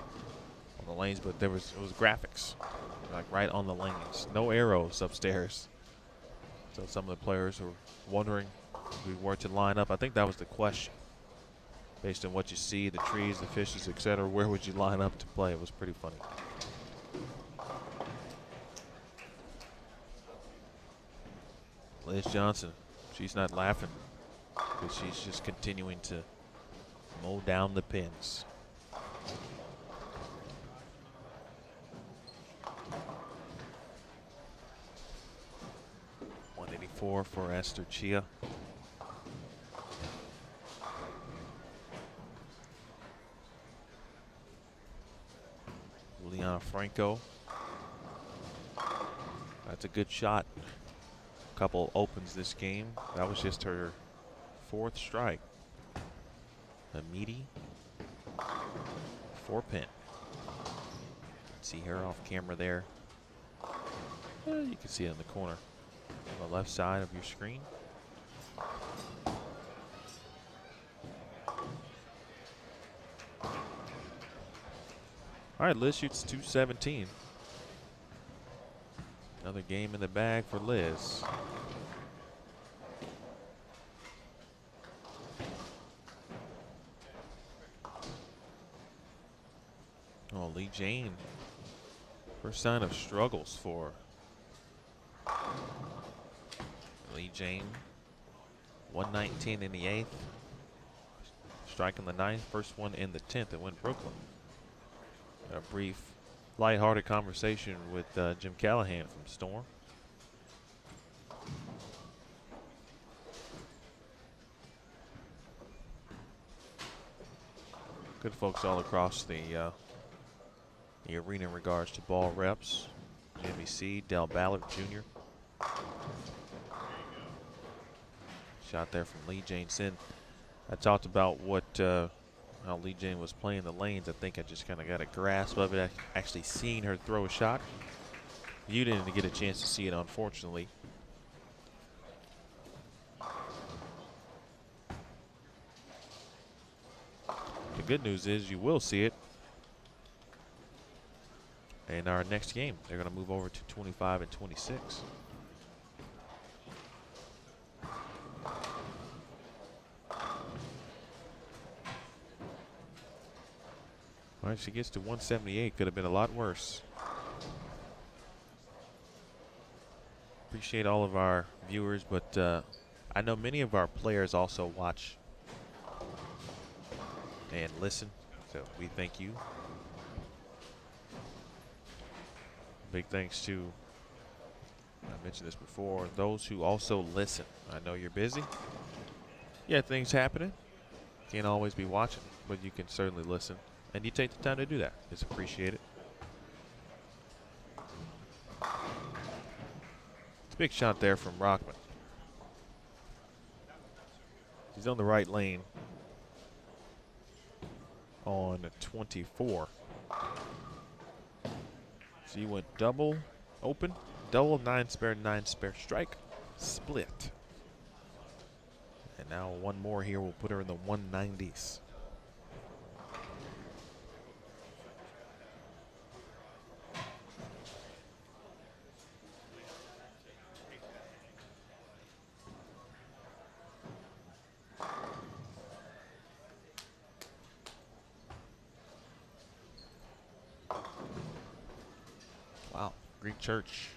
on the lanes, but it was graphics like right on the lanes. No arrows upstairs. So some of the players were wondering if we were to line up. I think that was the question. Based on what you see, the trees, the fishes, etc., where would you line up to play? It was pretty funny. Liz Johnson, she's not laughing, but she's just continuing to mow down the pins. For Esther Chia. Leon Franco. That's a good shot. A couple opens this game. That was just her fourth strike. Amidi. 4-pin. See her off camera there. You can see it in the corner on the left side of your screen. All right, Liz shoots 217. Another game in the bag for Liz. Oh, Lee Jane. First sign of struggles for Lee Jane, 119 in the 8th, strike in the 9th, first one in the 10th. It went Brooklyn. Got a brief, lighthearted conversation with Jim Callahan from Storm. Good folks all across the arena in regards to ball reps. Jimmy C, Del Ballard Jr. Shot there from Lee Jane Sin. I talked about what how Lee Jane was playing the lanes. I think I just kind of got a grasp of it. I actually seen her throw a shot. You didn't get a chance to see it, unfortunately. The good news is you will see it in our next game. They're going to move over to 25 and 26. All right, she gets to 178. Could have been a lot worse. Appreciate all of our viewers, but I know many of our players also watch and listen, so we thank you. Big thanks to, I mentioned this before, those who also listen. I know you're busy. Yeah, things happening. Can't always be watching, but you can certainly listen. And you take the time to do that. It's appreciated. It's a big shot there from Rockman. He's on the right lane on 24. So you went double open, double, nine spare strike, split. And now one more here will put her in the 190s. Greek Church.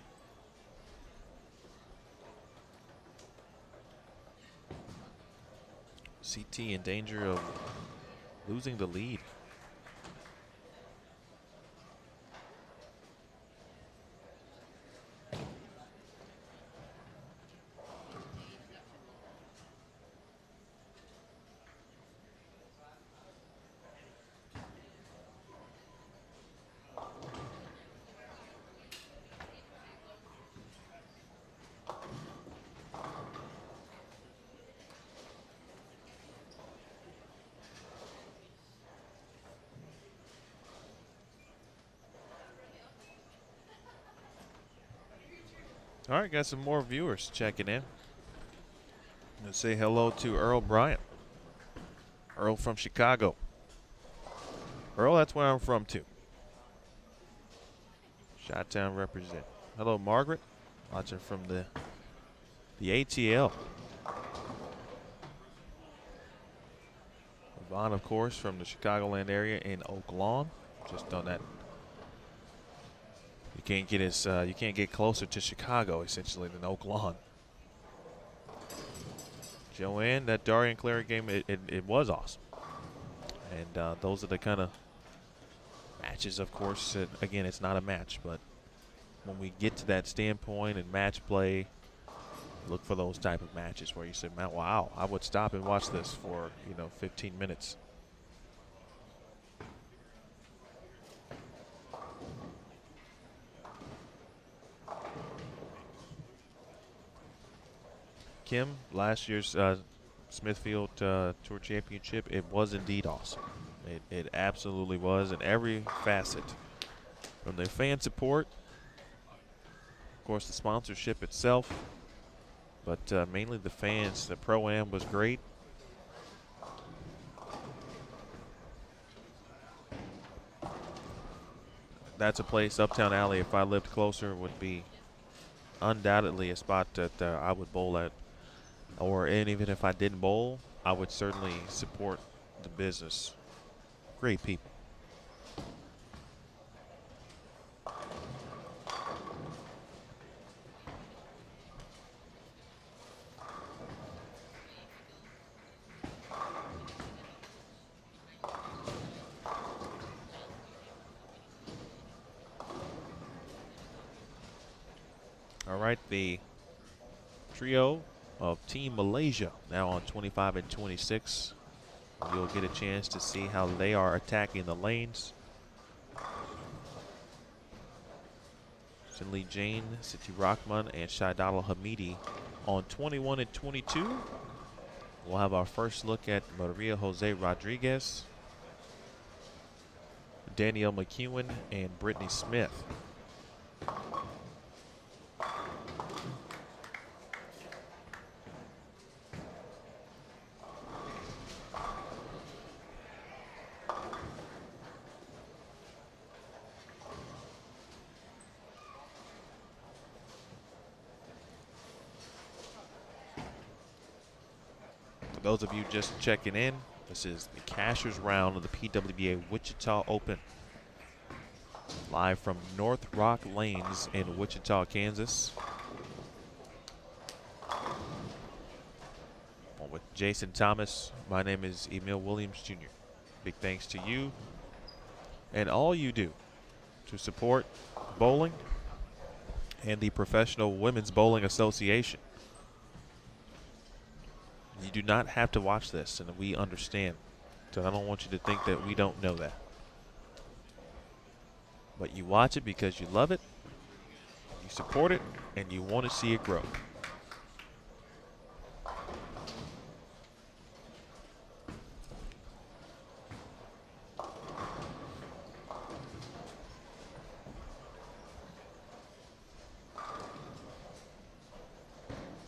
CT in danger of losing the lead. All right, got some more viewers checking in. Let's say hello to Earl Bryant. Earl from Chicago. Earl, that's where I'm from too. Chi-Town represent. Hello, Margaret, watching from the ATL. Yvonne, of course, from the Chicagoland area in Oak Lawn. Just done that. Can't get his, you can't get closer to Chicago, essentially, than Oak Lawn. Joanne, that Darian Clary game, it was awesome. And those are the kind of matches, of course. Again, it's not a match, but when we get to that standpoint and match play, look for those type of matches where you say, man, wow, I would stop and watch this for, 15 minutes. Kim, last year's Smithfield Tour Championship, it was indeed awesome. It absolutely was in every facet. From the fan support, of course, the sponsorship itself, but mainly the fans. The Pro-Am was great. That's a place, Uptown Alley, if I lived closer, would be undoubtedly a spot that I would bowl at. And even if I didn't bowl, I would certainly support the business. Great people. All right, the trio of Team Malaysia now on 25 and 26. You'll get a chance to see how they are attacking the lanes. Sinley Jane, Siti Rahman, and Shaidal Hamidi on 21 and 22. We'll have our first look at Maria Jose Rodriguez, Danielle McEwen, and Brittany Smith. Those of you just checking in, this is the cashers round of the PWBA Wichita Open. Live from North Rock Lanes in Wichita, Kansas. On with Jason Thomas, my name is Emil Williams Jr. Big thanks to you and all you do to support bowling and the Professional Women's Bowling Association. You do not have to watch this, and we understand. So I don't want you to think that we don't know that. But you watch it because you love it, you support it, and you want to see it grow.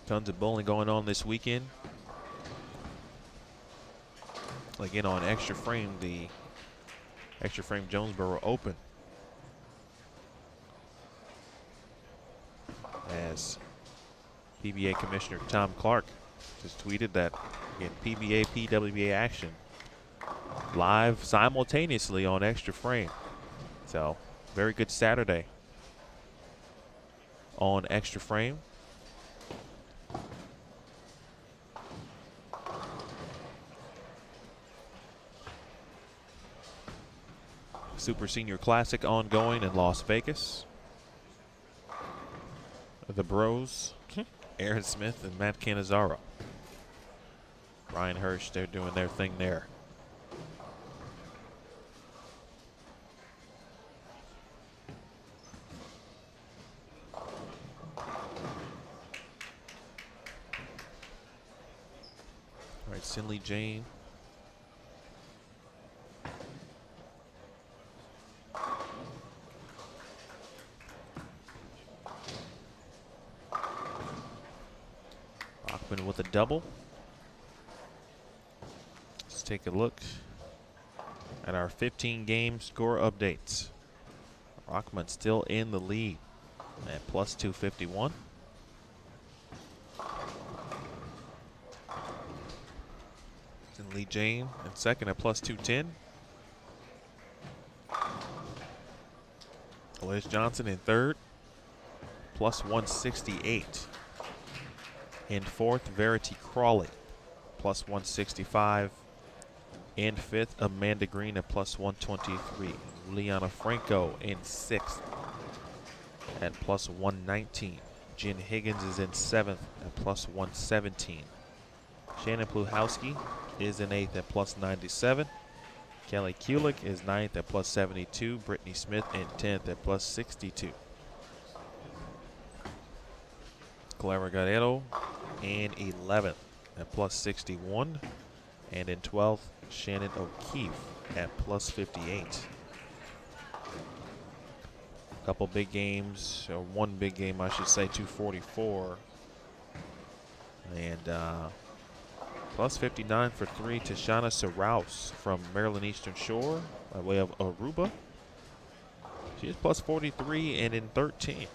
Tons of bowling going on this weekend. Again, on Extra Frame, the Extra Frame Jonesboro Open. As PBA Commissioner Tom Clark just tweeted that, again, PBA, PWBA action live simultaneously on Extra Frame. So, very good Saturday on Extra Frame. Super Senior Classic ongoing in Las Vegas. The Bros, Aaron Smith and Matt Cannizzaro. Brian Hirsch, they're doing their thing there. All right, Sinley Jane. With a double. Let's take a look at our 15-game score updates. Rockman still in the lead at plus 251. And Lee Jane in second at plus 210. Liz Johnson in third, plus 168. In fourth, Verity Crawley, plus 165. In fifth, Amanda Green at plus 123. Liana Franco in sixth at plus 119. Jen Higgins is in seventh at plus 117. Shannon Pluhowski is in eighth at plus 97. Kelly Kulick is ninth at plus 72. Brittany Smith in 10th at plus 62. Clara Guerrero in 11th at plus 61, and in 12th, Shannon O'Keefe at plus 58. A couple big games, or one big game, I should say, 244, and plus 59 for three, Tashana Saraus from Maryland Eastern Shore by way of Aruba. She is plus 43 and in 13th.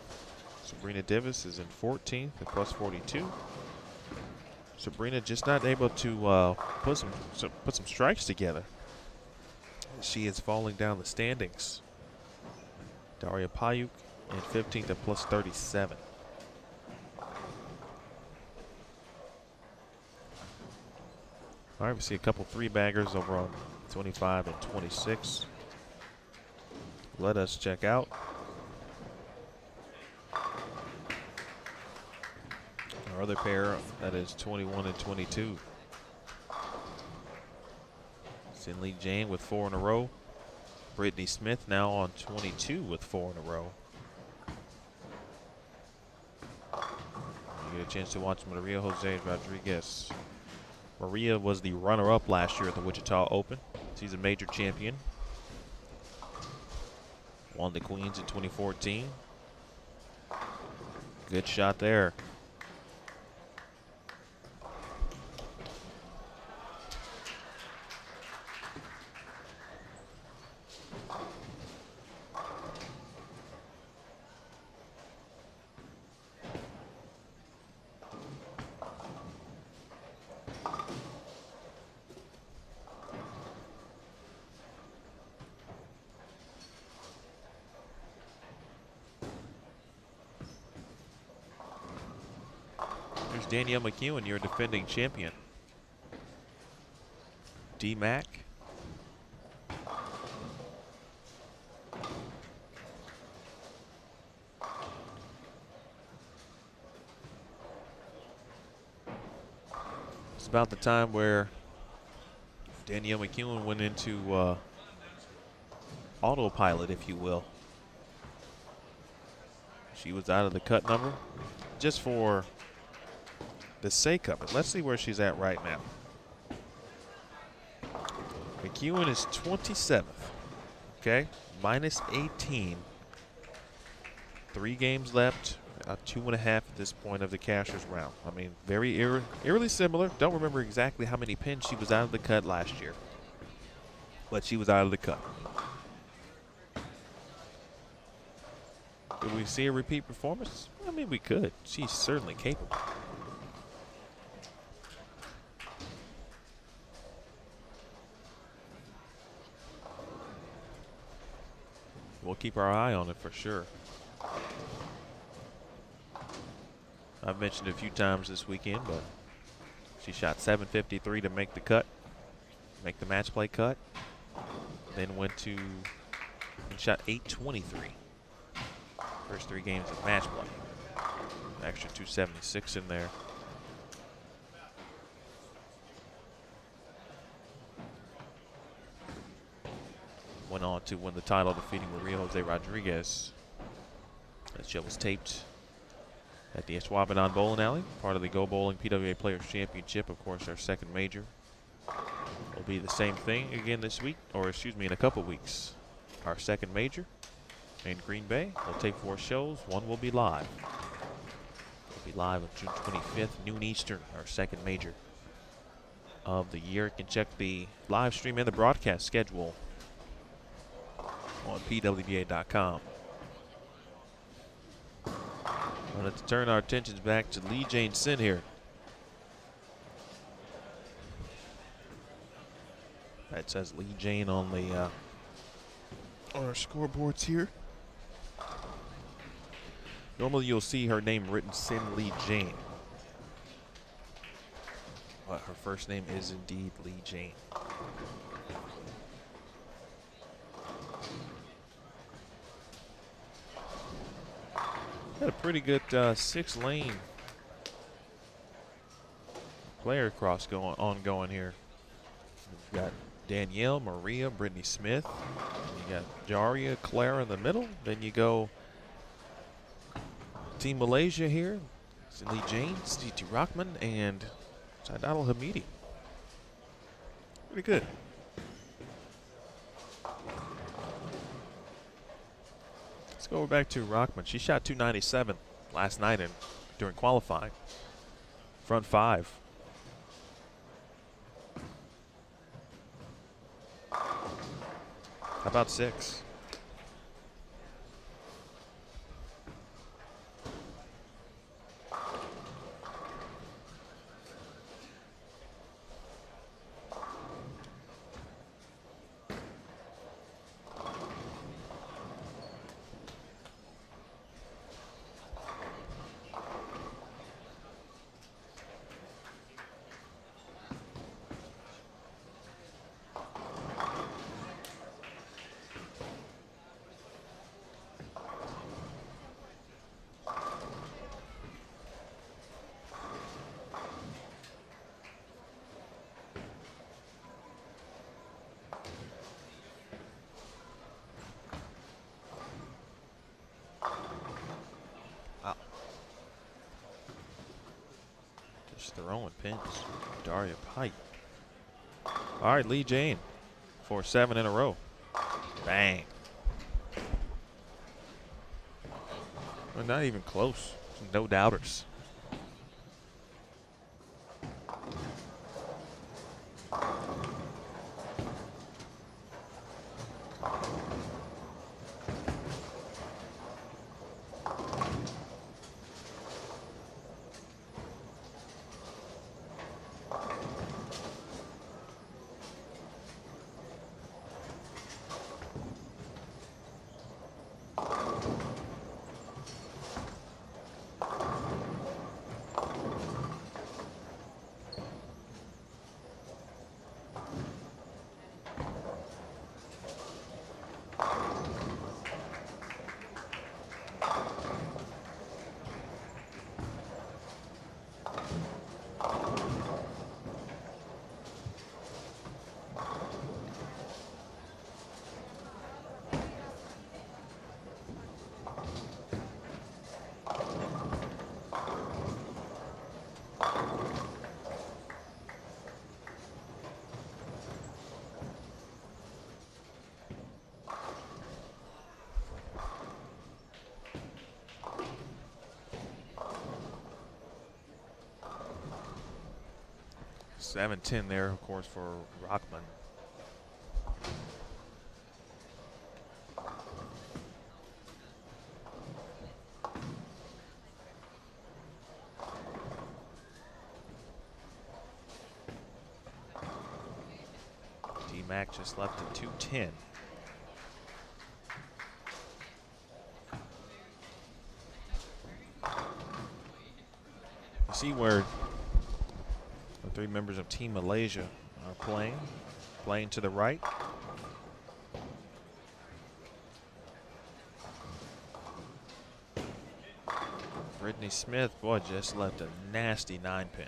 Sabrina Davis is in 14th at plus 42. Sabrina just not able to put some strikes together. She is falling down the standings. Daria Payuk in 15th at plus 37. All right, we see a couple three-baggers over on 25 and 26. Let us check out. Our other pair, that is 21 and 22. Sinley Jane with four in a row. Brittany Smith now on 22 with four in a row. You get a chance to watch Maria Jose Rodriguez. Maria was the runner-up last year at the Wichita Open. She's a major champion. Won the Queens in 2014. Good shot there. Danielle McEwen, your defending champion. D-Mac. It's about the time where Danielle McEwen went into autopilot, if you will. She was out of the cut number just for the sake of it. Let's see where she's at right now. McEwen is 27th, okay? Minus 18. 3 games left, 2.5 at this point of the cashers round. I mean, very eerily similar. Don't remember exactly how many pins she was out of the cut last year, but she was out of the cut. Did we see a repeat performance? I mean, we could. She's certainly capable. We'll keep our eye on it for sure. I've mentioned it a few times this weekend, but she shot 753 to make the cut, make the match play cut, then went to and shot 823. First 3 games of match play. An extra 276 in there. Went on to win the title, defeating Maria Jose Rodriguez. That show was taped at the Ashwaubenon Bowling Alley, part of the Go Bowling PWA Players Championship, of course, our second major. It'll be the same thing again this week, or excuse me, in a couple weeks. Our second major in Green Bay. We'll take 4 shows. One will be live. We'll be live on June 25th, noon Eastern, our second major of the year. You can check the live stream and the broadcast schedule on pwba.com. Well, let's turn our attentions back to Lee Jane Sin here. That says Lee Jane on the on our scoreboards here. Normally you'll see her name written Sin Lee Jane, but her first name is indeed Lee Jane. Had a pretty good 6-lane player cross going ongoing here. We've got Danielle, Maria, Brittany Smith. You got Jaria, Clara in the middle. Then you go Team Malaysia here. Lee Jane, Siti Rahman, and Saidal Hamidi. Pretty good. Go back to Rockman. She shot 297 last night and during qualifying. Front 5. How about 6? Throwing pins. Daria Pike. All right, Lee Jane for 7 in a row. Bang. Well, not even close. No doubters. 7-10 there, of course, for Rockman. D-Mac just left at 2-10. You see where the three members of Team Malaysia are playing. Playing to the right. Brittany Smith, boy, just left a nasty 9-pin.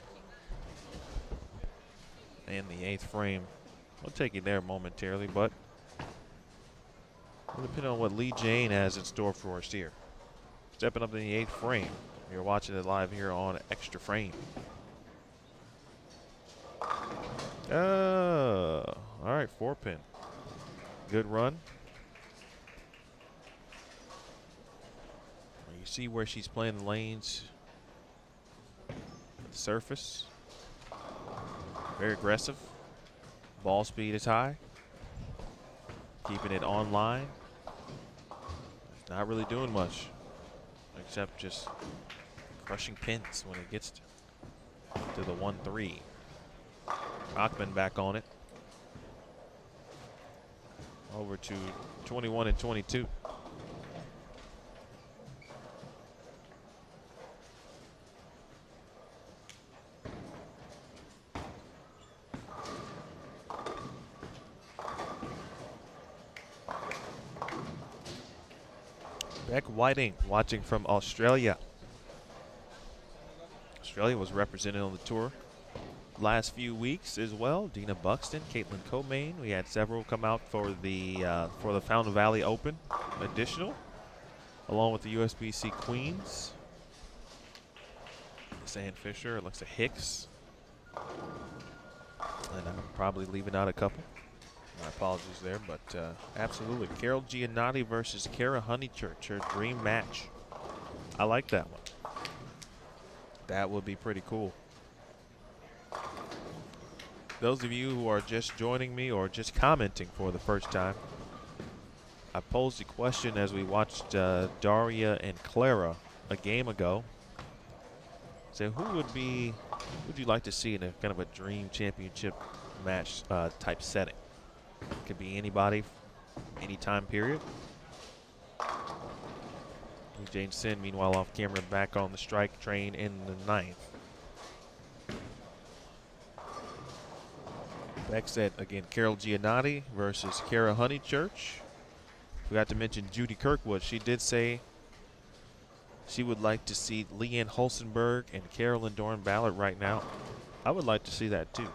And the 8th frame. We'll take you there momentarily, but it'll depend on what Lee Jane has in store for us here. Stepping up in the 8th frame. You're watching it live here on Extra Frame. All right, 4-pin. Good run. You see where she's playing the lanes. The surface. Very aggressive. Ball speed is high. Keeping it online. Not really doing much, except just crushing pins when it gets to the 1-3. Rockman back on it. Over to 21 and 22. Beck Whiting watching from Australia. Australia was represented on the tour last few weeks as well. Dina Buxton, Caitlin Comain. We had several come out for the Fountain Valley Open additional, along with the USBC Queens. Sand Fisher, Alexa Hicks. And I'm probably leaving out a couple. My apologies there, but absolutely. Carol Giannotti versus Kara Honeychurch, her dream match. I like that one. That would be pretty cool. Those of you who are just joining me or just commenting for the first time, I posed a question as we watched Daria and Clara a game ago. So who would you like to see in a kind of a dream championship match type setting? Could be anybody, any time period. Jane Sin, meanwhile, off camera, back on the strike train in the 9th. Beck said, again, Carol Giannotti versus Kara Honeychurch. Forgot to mention Judy Kirkwood. She did say she would like to see Leanne Holsenberg and Carolyn Dorn Ballard right now. I would like to see that, too.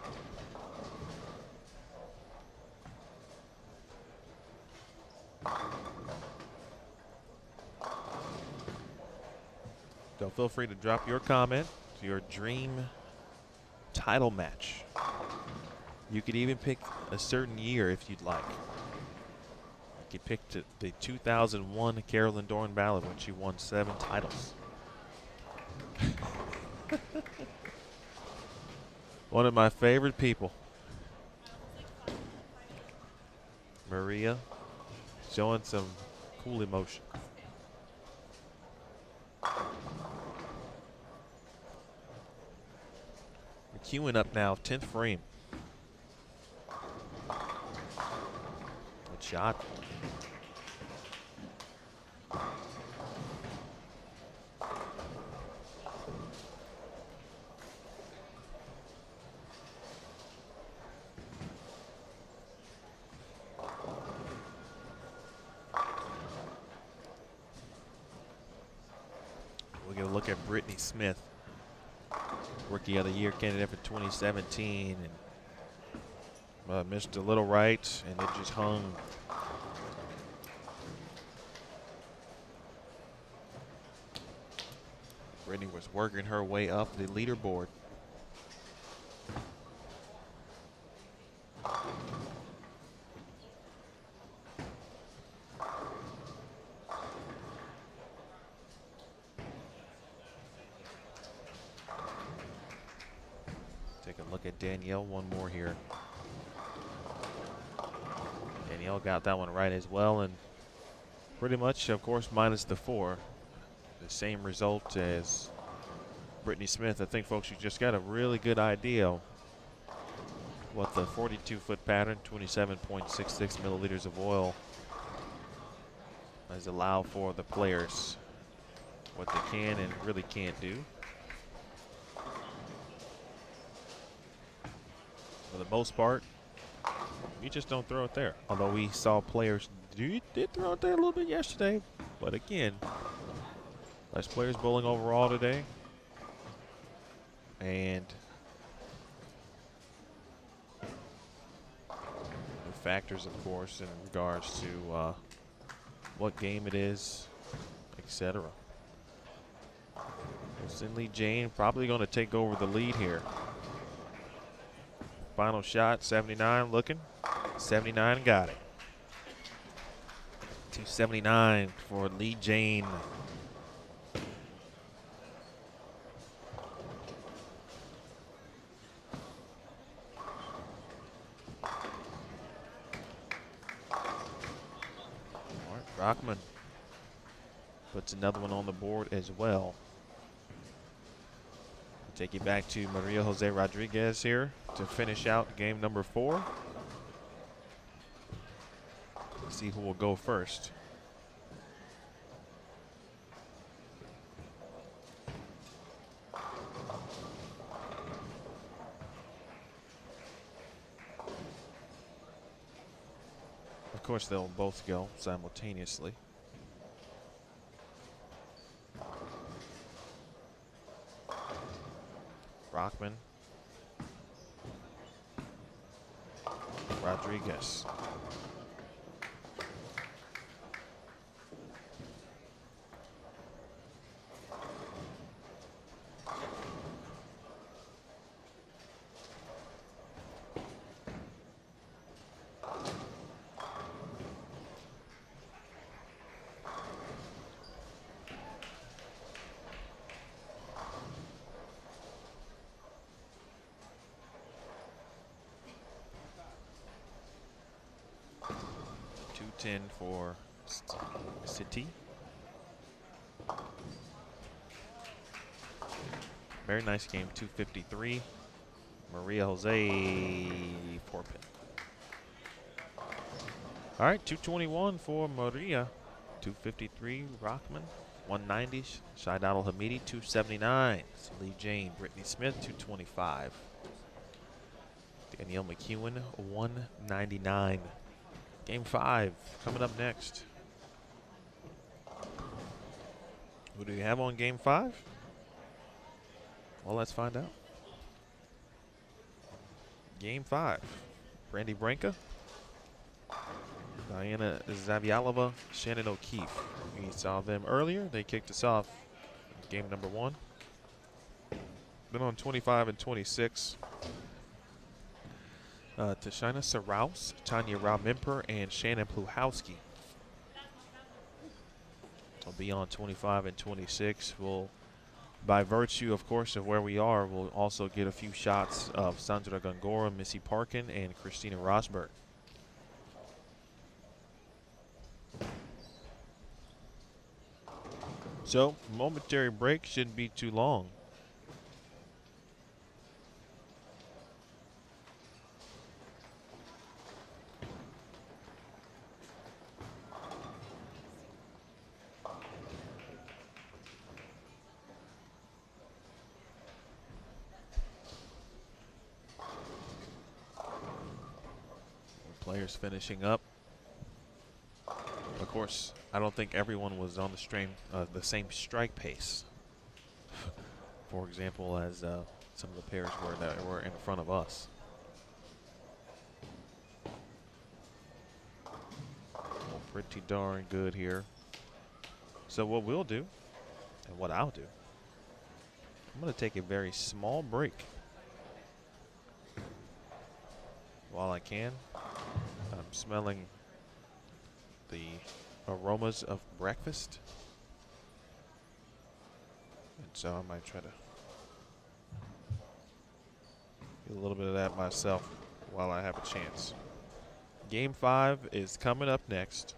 So feel free to drop your comment to your dream title match. You could even pick a certain year if you'd like. You could pick the 2001 Carolyn Dorn Ballard when she won 7 titles. One of my favorite people. Maria showing some cool emotion. Queuing up now, 10th frame. Good shot. We'll get a look at Brittany Smith. Rookie of the Year candidate for 2017. And, missed a little right, and it just hung. Brittany was working her way up the leaderboard. Take a look at Danielle, one more here. Danielle got that one right as well, and pretty much, of course, minus the 4. The same result as Brittany Smith. I think, folks, you just got a really good idea of what the 42-foot pattern, 27.66 milliliters of oil, is allowed for the players, what they can and really can't do. For the most part, you just don't throw it there. Although we saw players did throw it there a little bit yesterday, but again, less players bowling overall today. And the factors, of course, in regards to what game it is, etc. Sinley Jane probably going to take over the lead here. Final shot, 79 looking. 79 got it. 279 for Lee Jane. Rockman puts another one on the board as well. We'll take you back to Maria Jose Rodriguez here to finish out game number 4. Let's see who will go first. Of course, they'll both go simultaneously. Rockman. Rodriguez. For City. Very nice game, 253. Maria Jose Porpin. All right, 221 for Maria. 253 Rockman. 190 Shahid Al-Hamidi. 279 Lee Jane. Brittany Smith, 225. Danielle McEwen, 199. Game 5 coming up next. Who do you have on game 5? Well, let's find out. Game 5, Brandy Branca, Diana Zavialova, Shannon O'Keefe. We saw them earlier. They kicked us off game number 1. Been on 25 and 26. Tashina Saraus, Tanya Raub-Imper, and Shannon Pluhowski will be on 25 and 26. We'll, by virtue, of course, of where we are, we'll also get a few shots of Sandra Gongora, Missy Parkin, and Christina Rosberg. So, momentary break shouldn't be too long. Finishing up. Of course, I don't think everyone was on the stream the same strike pace. For example, as some of the pairs were that were in front of us. Well, pretty darn good here. So what we'll do, and what I'll do, I'm going to take a very small break while I can. I'm smelling the aromas of breakfast, and so I might try to Get a little bit of that myself while I have a chance. Game 5 is coming up next.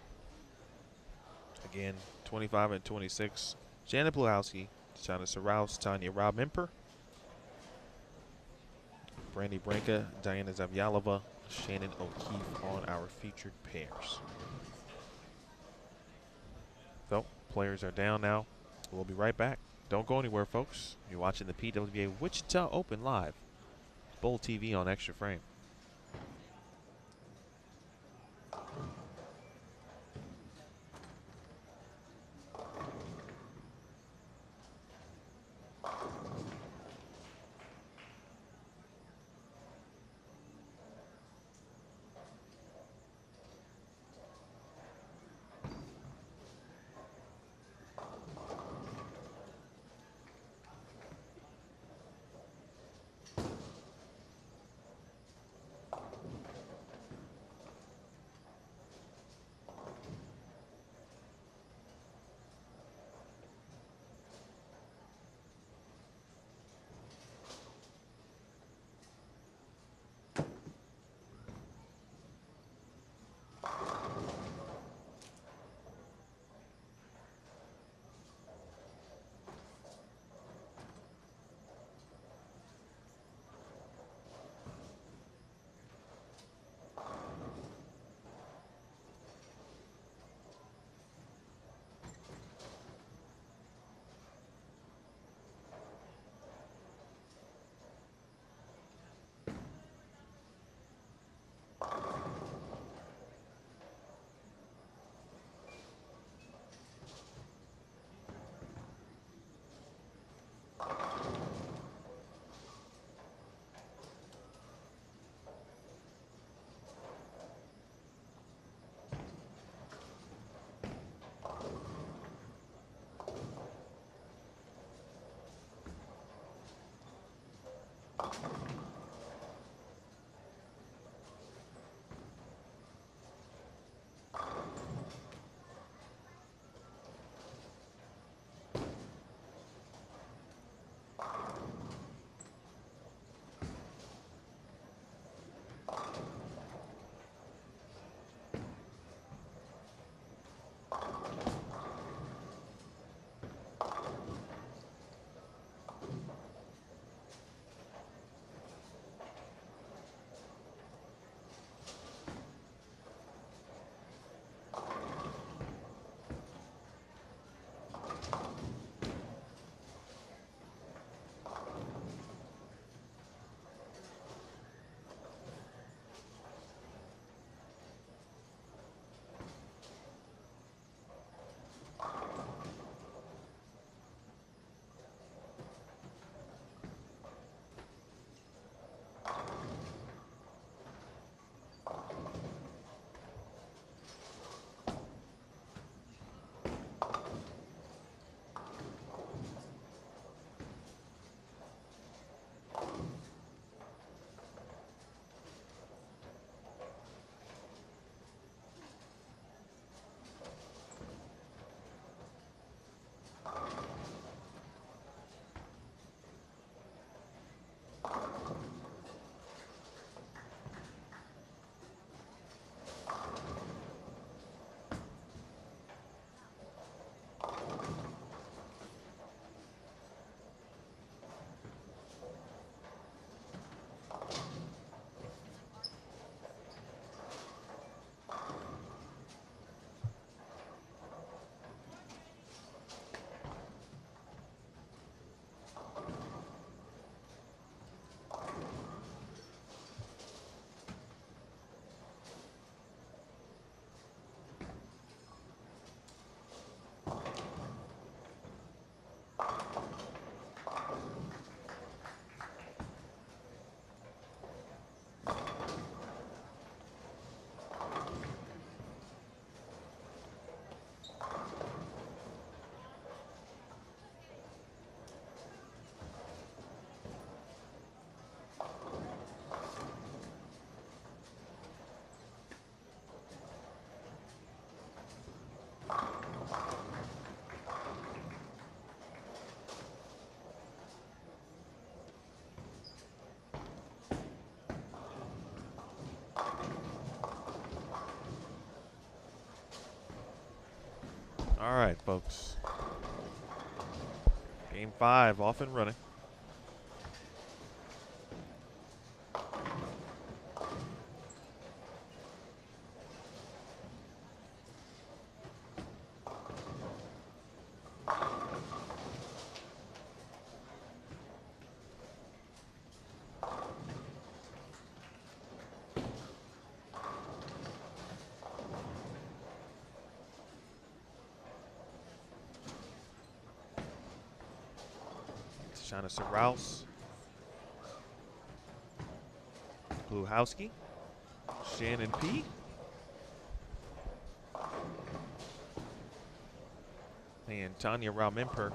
Again, 25 and 26. Janet Pulowski, Tatiana Saraus, Tanya Rob Imper, Brandy Branca, Diana Zavyalova, Shannon O'Keefe on our featured pairs. So, players are down now. We'll be right back. Don't go anywhere, folks. You're watching the PWBA Wichita Open live. Bowl TV on Extra Frame. All right, folks. Game 5 off and running. Shauna Sarouse, Bluhowski, Shannon P. And Tanya Raumemper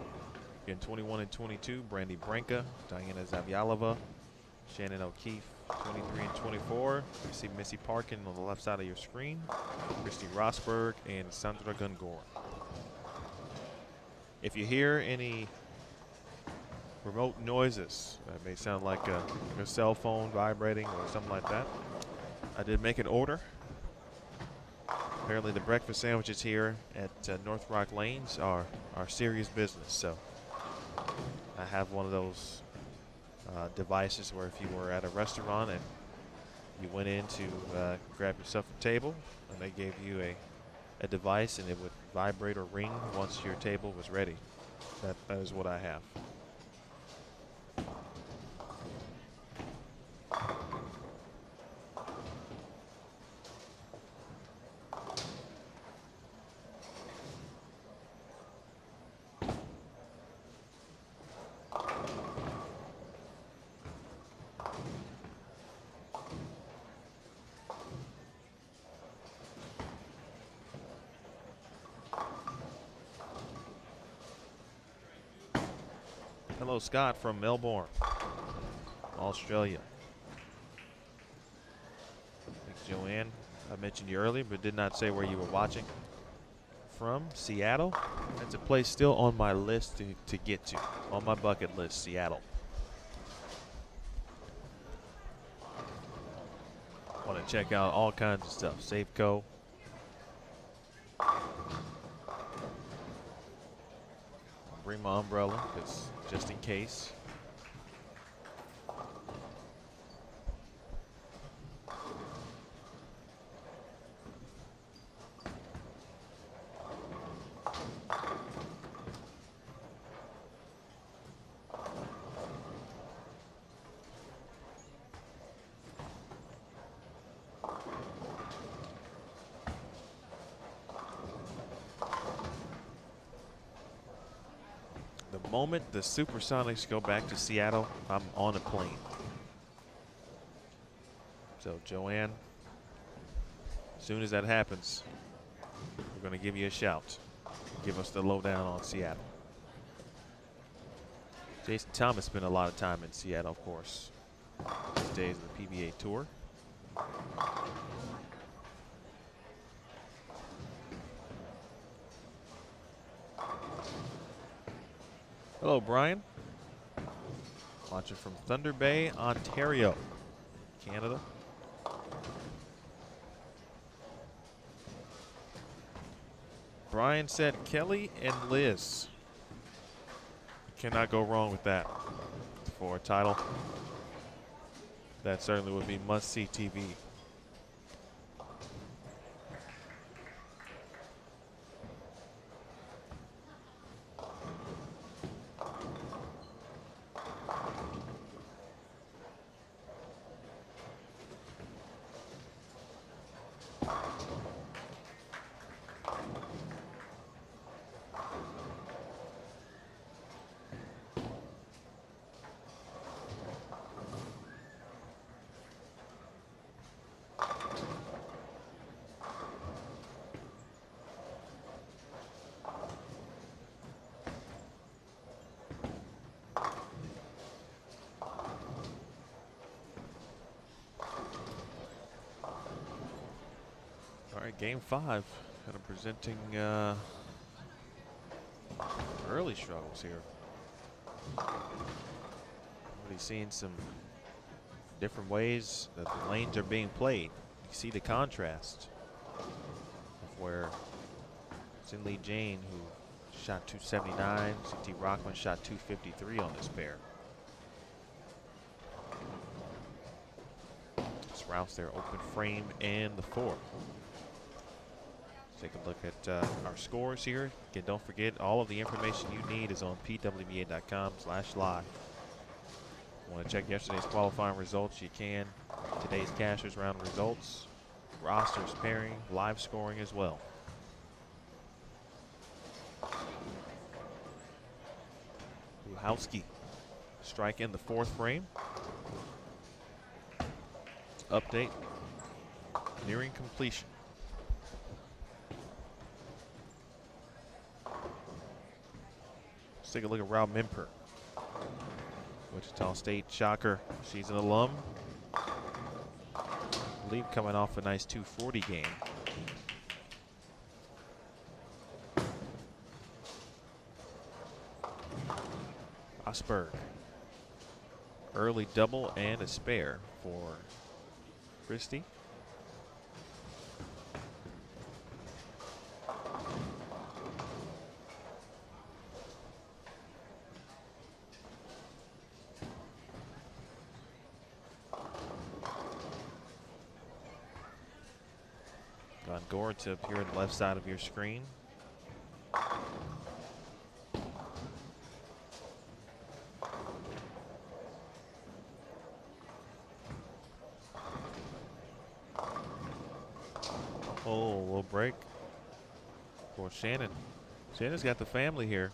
in 21 and 22, Brandy Branca, Diana Zavialova, Shannon O'Keefe, 23 and 24. You see Missy Parkin on the left side of your screen, Christy Rosberg, and Sandra Gungor. If you hear any remote noises that may sound like your cell phone vibrating or something like that, I did make an order. Apparently the breakfast sandwiches here at North Rock Lanes are serious business, so I have one of those devices where if you were at a restaurant and you went in to grab yourself a table and they gave you a device and it would vibrate or ring once your table was ready. That is what I have. Hello, Scott from Melbourne, Australia. Thanks, Joanne. I mentioned you earlier, but did not say where you were watching from. Seattle. That's a place still on my list to get to, on my bucket list, Seattle. Want to check out all kinds of stuff, Safeco. Bring my umbrella, because just in case. The moment the Supersonics go back to Seattle, I'm on a plane. So, Joanne, as soon as that happens, we're going to give you a shout. Give us the lowdown on Seattle. Jason Thomas spent a lot of time in Seattle, of course, these days of the PBA Tour. Hello, Brian. Watching from Thunder Bay, Ontario, Canada. Brian said Kelly and Liz. Cannot go wrong with that for a title. That certainly would be must-see TV. Game 5, and I'm presenting early struggles here. Already seeing some different ways that the lanes are being played. You see the contrast of where Sinli Jain, who shot 279. CT Rockman shot 253 on this pair. This routes their open frame and the four. Let's take a look at our scores here. Again, don't forget, all of the information you need is on pwba.com/live. Want to check yesterday's qualifying results? You can. Today's cashers round results, rosters, pairing, live scoring as well. Luhowski, strike in the fourth frame. Update, nearing completion. Let's take a look at Rao Mimper. Wichita State shocker, she's an alum. I believe coming off a nice 240 game. Osberg, early double and a spare for Christie. Gongora to appear on the left side of your screen. Oh, a little break for Shannon. Shannon's got the family here.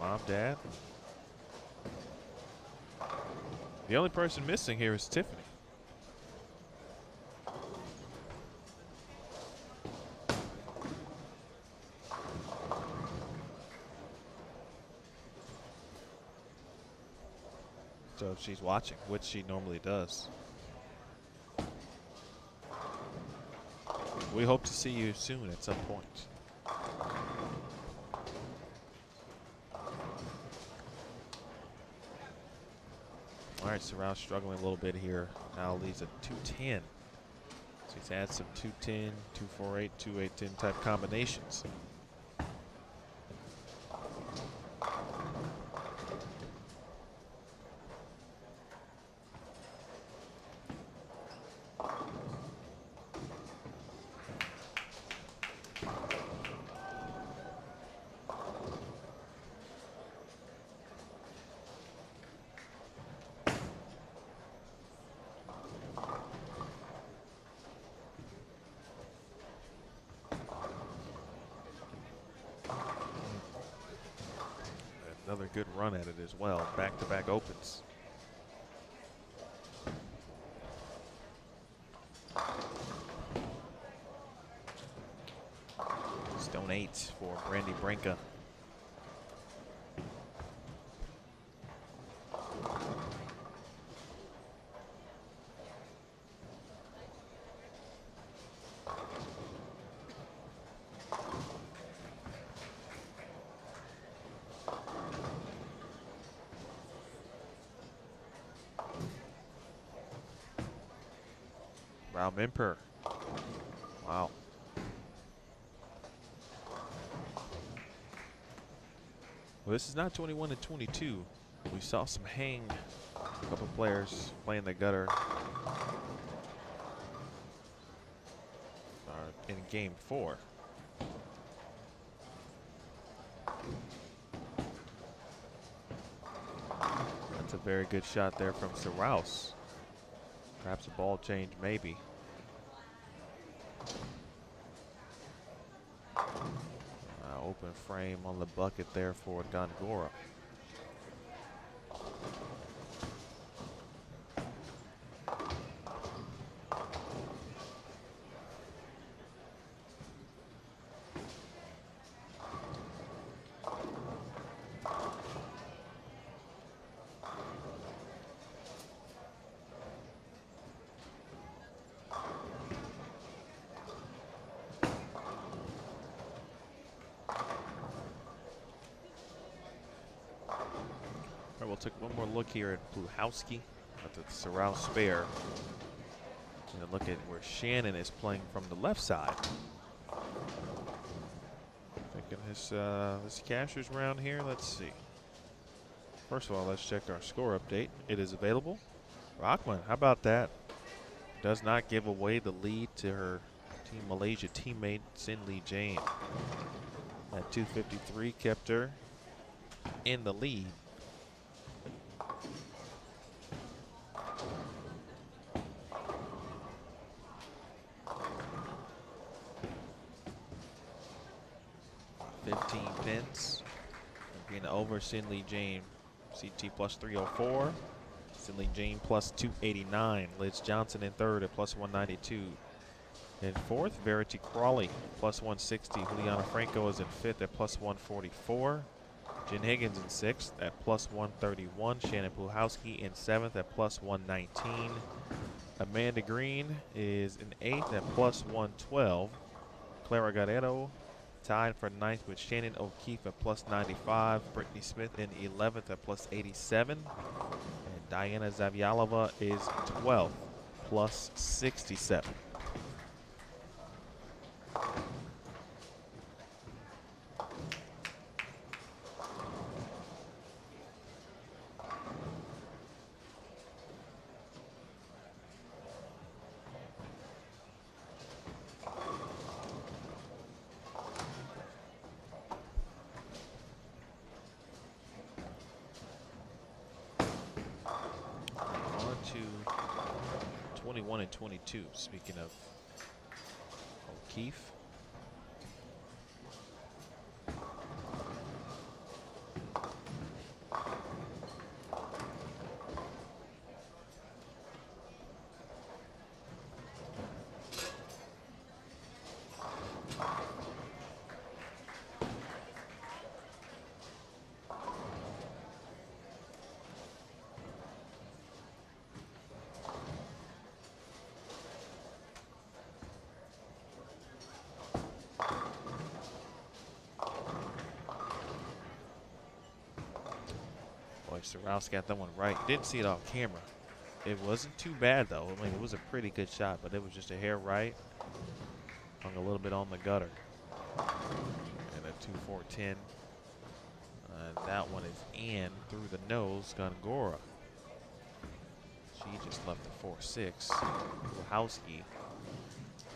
Mom, dad. The only person missing here is Tiffany. So if she's watching, which she normally does. We hope to see you soon at some point. All right, Sarau struggling a little bit here. Now leads a 210. So he's had some 210, 248, 2810 type combinations. Another good run at it as well. Back-to-back opens. Stone 8 for Brandy Brinka. Rao Mimper. Wow. Well, this is not 21 to 22. We saw some hang. A couple players playing the gutter. In game four. That's a very good shot there from Sarous. Perhaps a ball change, maybe. Open frame on the bucket there for Gongora. We'll take one more look here at Bluhowski at the Sarous spare. And a look at where Shannon is playing from the left side. Making this cashier's round here. Let's see. First of all, let's check our score update. It is available. Rockland, how about that? Does not give away the lead to her Team Malaysia teammate, Sinley Jane. At 2:53 kept her in the lead. Over Sinley Jane. CT plus 304. Sinley Jane plus 289. Liz Johnson in third at plus 192. In fourth, Verity Crawley plus 160. Juliana Franco is in fifth at plus 144. Jen Higgins in sixth at plus 131. Shannon Puhowski in seventh at plus 119. Amanda Green is in eighth at plus 112. Clara Guerrero tied for ninth with Shannon O'Keefe at plus 95, Brittany Smith in 11th at plus 87, and Diana Zavialova is 12th, plus 67. Speaking of O'Keefe. Rouse got that one right. Didn't see it off camera. It wasn't too bad though. I mean, it was a pretty good shot, but it was just a hair right. Hung a little bit on the gutter. And a 2-4-10. That one is in through the nose, Gongora. She just left the 4-6. Wachowski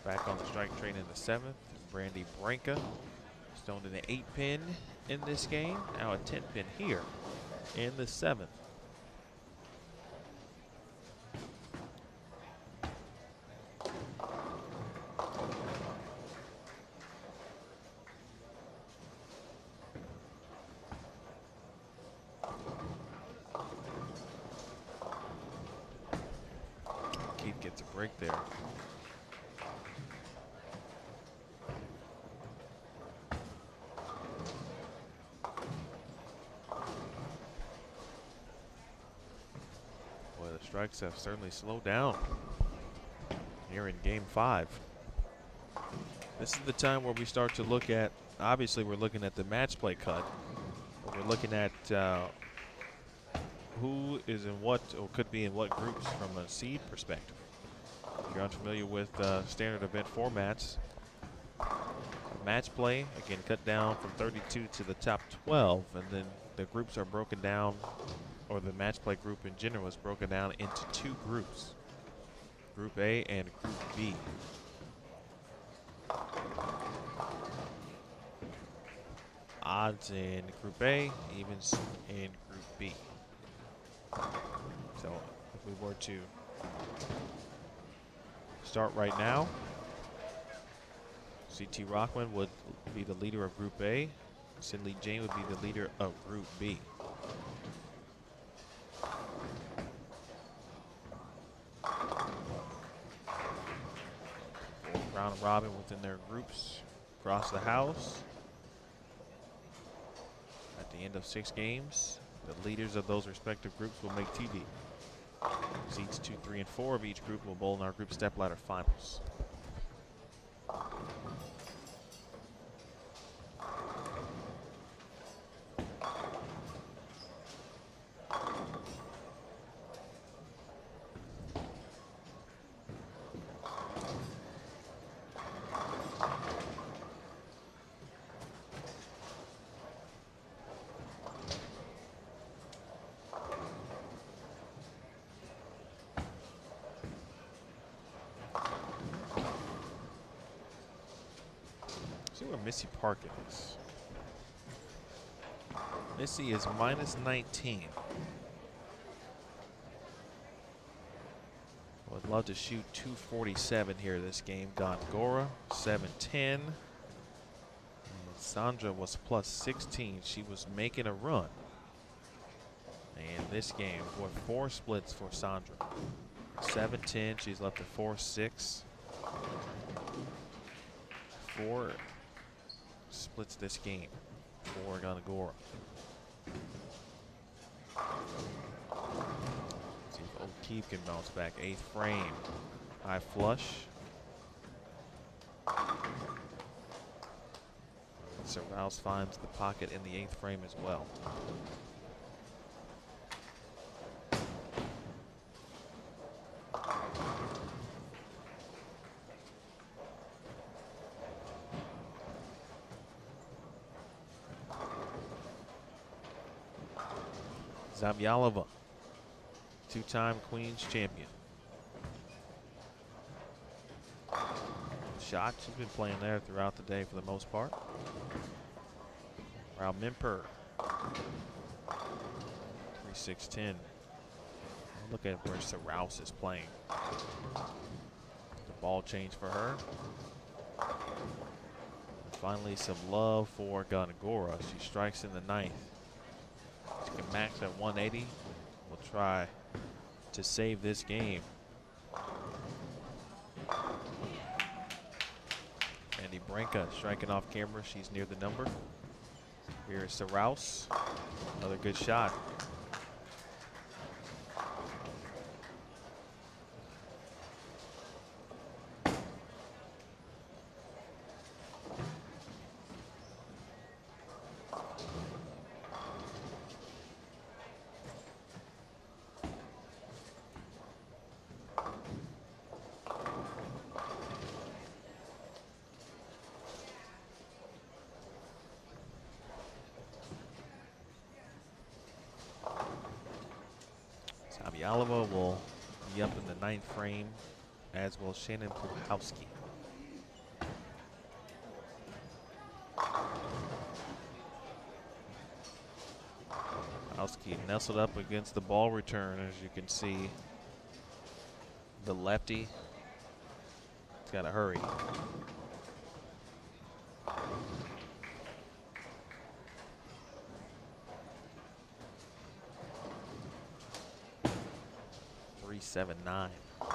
back on the strike train in the seventh. Brandy Branca stoned in an 8-pin in this game. Now a 10-pin here in the seventh. Keith gets a break there. Strikes have certainly slowed down here in game five. This is the time where we start to look at, obviously we're looking at the match play cut, but we're looking at who is in what or could be in what groups from a seed perspective. If you're unfamiliar with standard event formats, match play, again, cut down from 32 to the top 12, and then the groups are broken down, or the match play group in general is broken down into two groups, Group A and Group B. Odds in Group A, evens in Group B. So if we were to start right now, CT Rockland would be the leader of Group A. Sinley Jane would be the leader of Group B. Round robin within their groups across the house. At the end of 6 games, the leaders of those respective groups will make TV. Seeds 2, 3, and 4 of each group will bowl in our group stepladder finals. Missy Park is. Missy is minus 19. Would love to shoot 247 here this game. Gongora, 710. And Sandra was plus 16. She was making a run. And this game, what, four splits for Sandra. 710, she's left at 4-6. Four splits this game for Gongora. See if O'Keefe can bounce back. Eighth frame. High flush. So Rouse finds the pocket in the eighth frame as well. Zavyalova, two-time Queens champion. Shot, she's been playing there throughout the day for the most part. Rao Mimper, 3-6-10. Look at where Sarouse is playing. The ball change for her. And finally, some love for Gongora. She strikes in the ninth. She can max at 180. We'll try to save this game. Andy Branca striking off camera. She's near the number. Here is Sarouse. Another good shot. Alava will be up in the ninth frame, as will Shannon Pluchowski. Pluchowski nestled up against the ball return, as you can see. The lefty, he's got to hurry. Seven, nine. All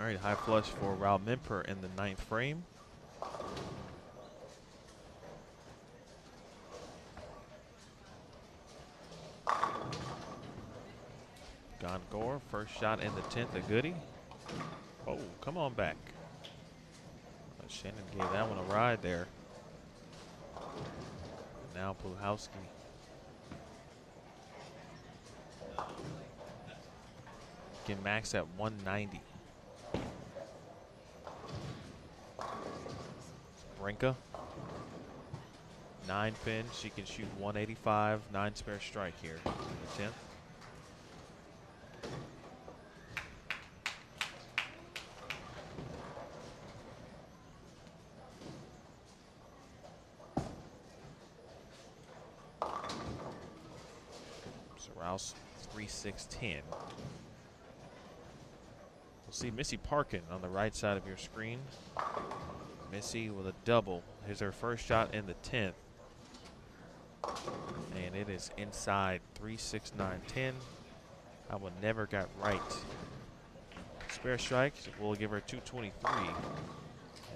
right, high flush for Rao Mimper in the ninth frame. Gongora, first shot in the 10th of Goody. Oh, come on back. Well, Shannon gave that one a ride there. And now Pluchowski. Can max at 190. Brinka. Nine pin, she can shoot 185, nine spare strike here in the 10th. Rouse 3-6-10. We'll see Missy Parkin on the right side of your screen. Missy with a double. Here's her first shot in the 10th. And it is inside 3-6-9-10. I will never got right. Spare strike will give her 223.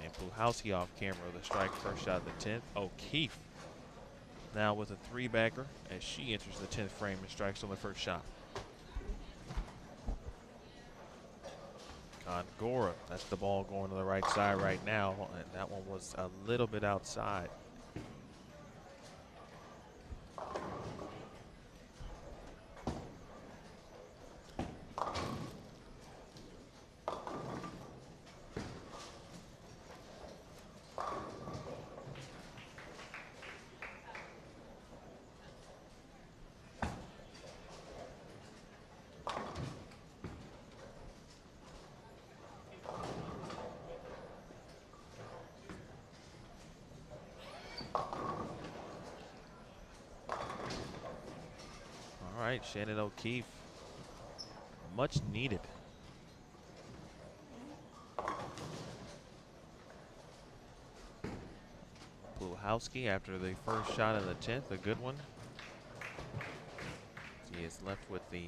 And Pluchowski off camera with a strike, first shot in the 10th. O'Keefe. Now with a three-bagger as she enters the 10th frame and strikes on the first shot. Gongora, that's the ball going to the right side right now, and that one was a little bit outside. right, Shannon O'Keefe. Much needed. Bluhowski after the first shot of the 10th, a good one. He is left with the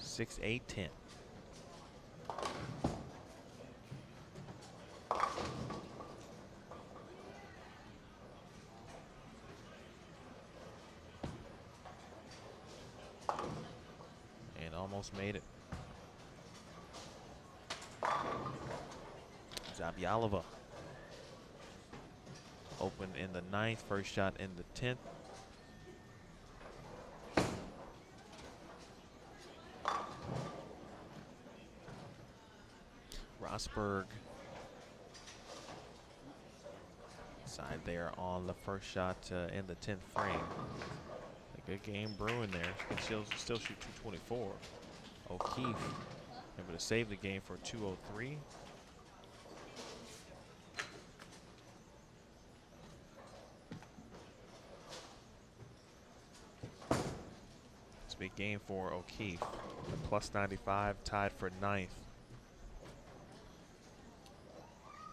6-8-10. And almost made it. Zabialova opened in the 9th, first shot in the 10th. Rosberg side there on the first shot in the 10th frame. A good game brewing there. She can still shoot 224. O'Keefe able to save the game for 203. It's a big game for O'Keefe. Plus 95, tied for 9th.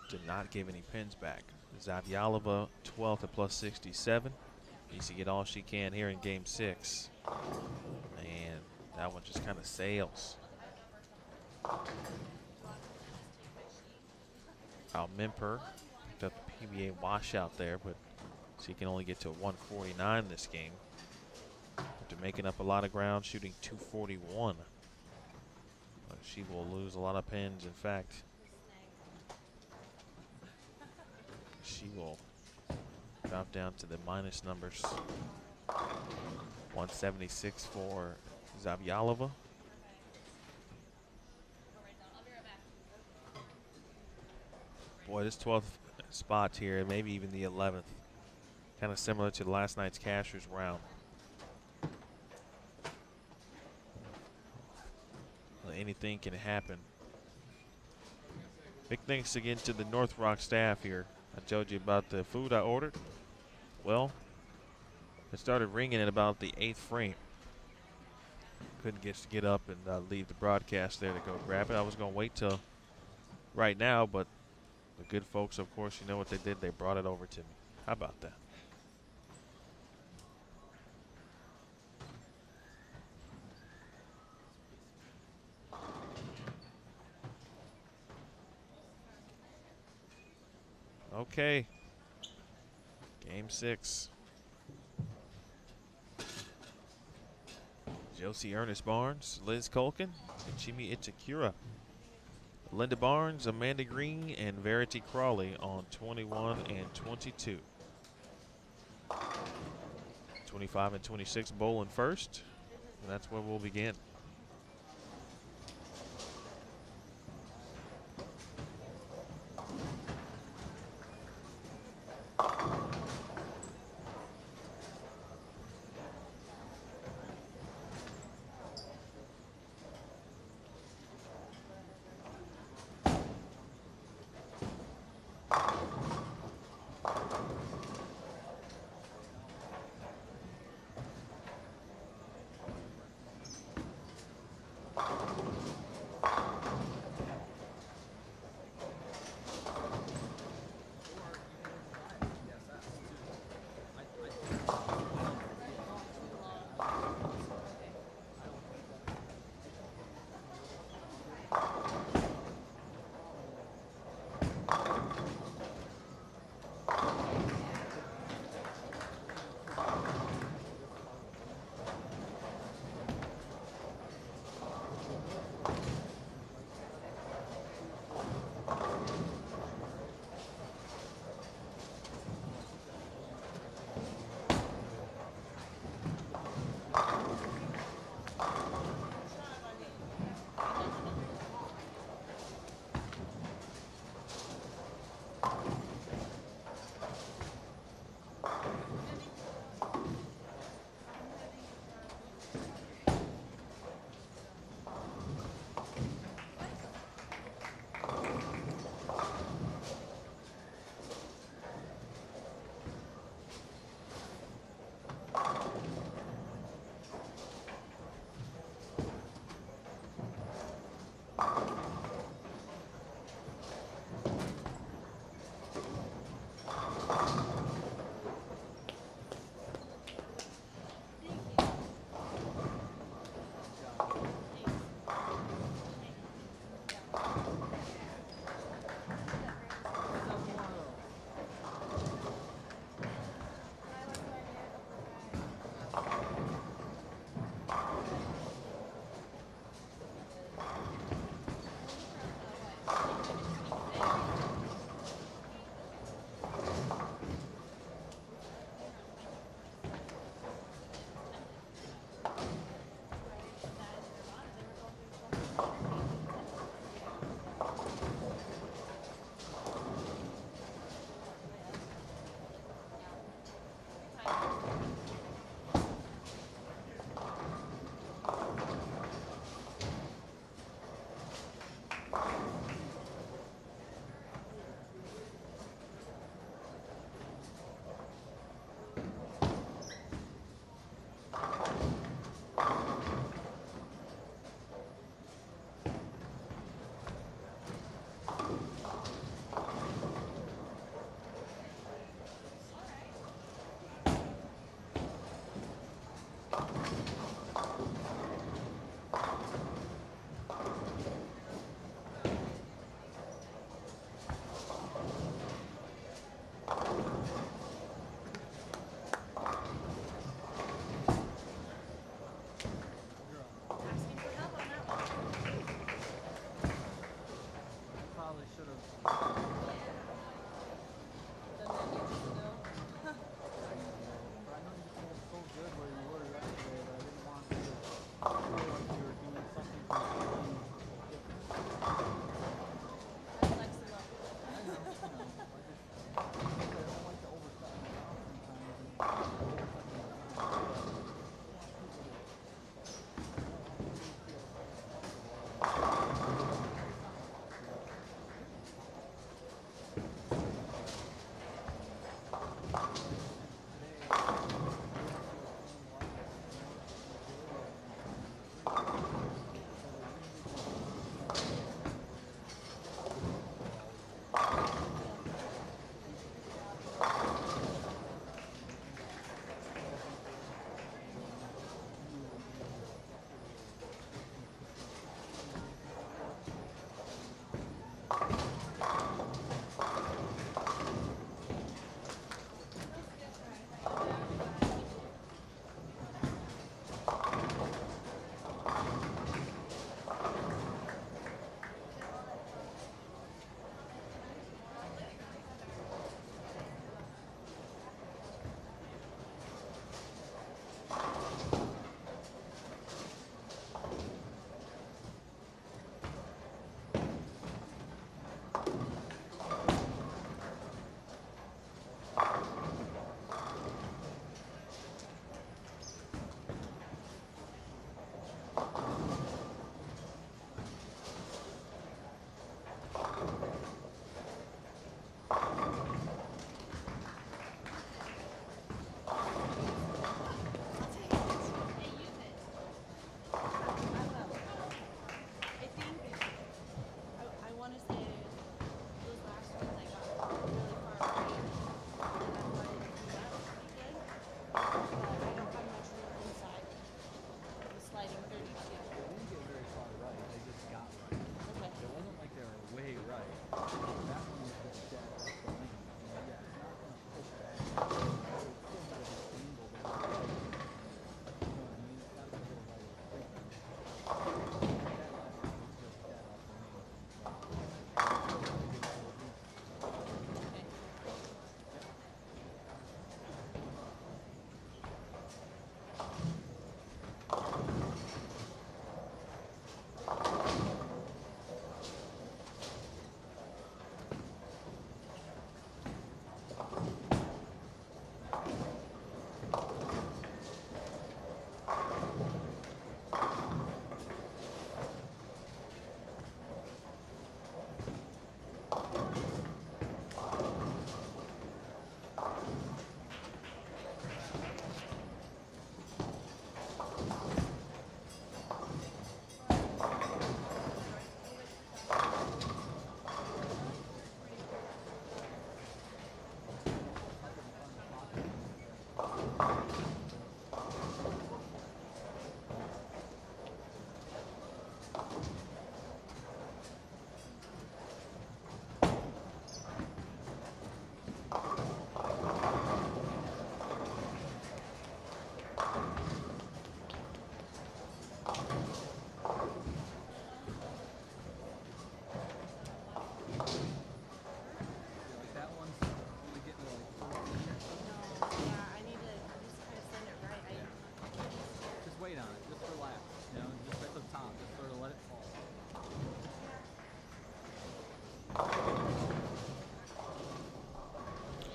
Did not give any pins back. Zabialova, 12th at plus 67. Needs to get all she can here in game 6. And that one just kind of sails. Almemper picked up the PBA washout there, but she can only get to 149 this game. After making up a lot of ground, shooting 241. But she will lose a lot of pins, in fact. She will drop down to the minus numbers. 176 for Zabialova. Boy, this 12th spot here, maybe even the 11th, kind of similar to last night's cashers round. Well, anything can happen. Big thanks again to the North Rock staff here. I told you about the food I ordered. Well, it started ringing at about the 8th frame. Couldn't get up and leave the broadcast there to go grab it. I was going to wait till right now, but the good folks, of course, you know what they did. They brought it over to me. How about that? Okay, game 6. Josie Ernest Barnes, Liz Culkin, and Chimi Itakura. Linda Barnes, Amanda Green, and Verity Crawley on 21 and 22. 25 and 26 bowling first, and that's where we'll begin.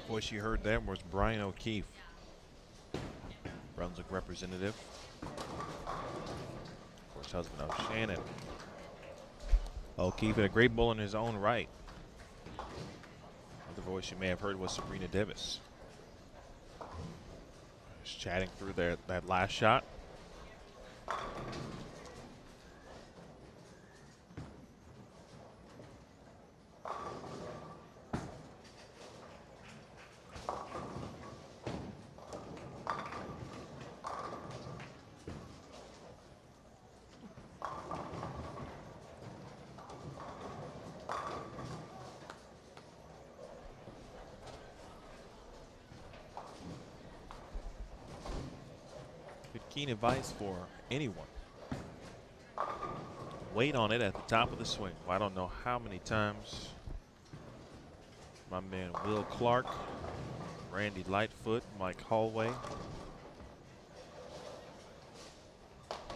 voice you heard there was Brian O'Keefe, Brunswick representative. Of course, husband of Shannon O'Keefe, and a great bull in his own right. Another voice you may have heard was Sabrina Davis. Just chatting through there, that last shot. Keen advice for anyone. Wait on it at the top of the swing. I don't know how many times my man Will Clark, Randy Lightfoot, Mike Hallway.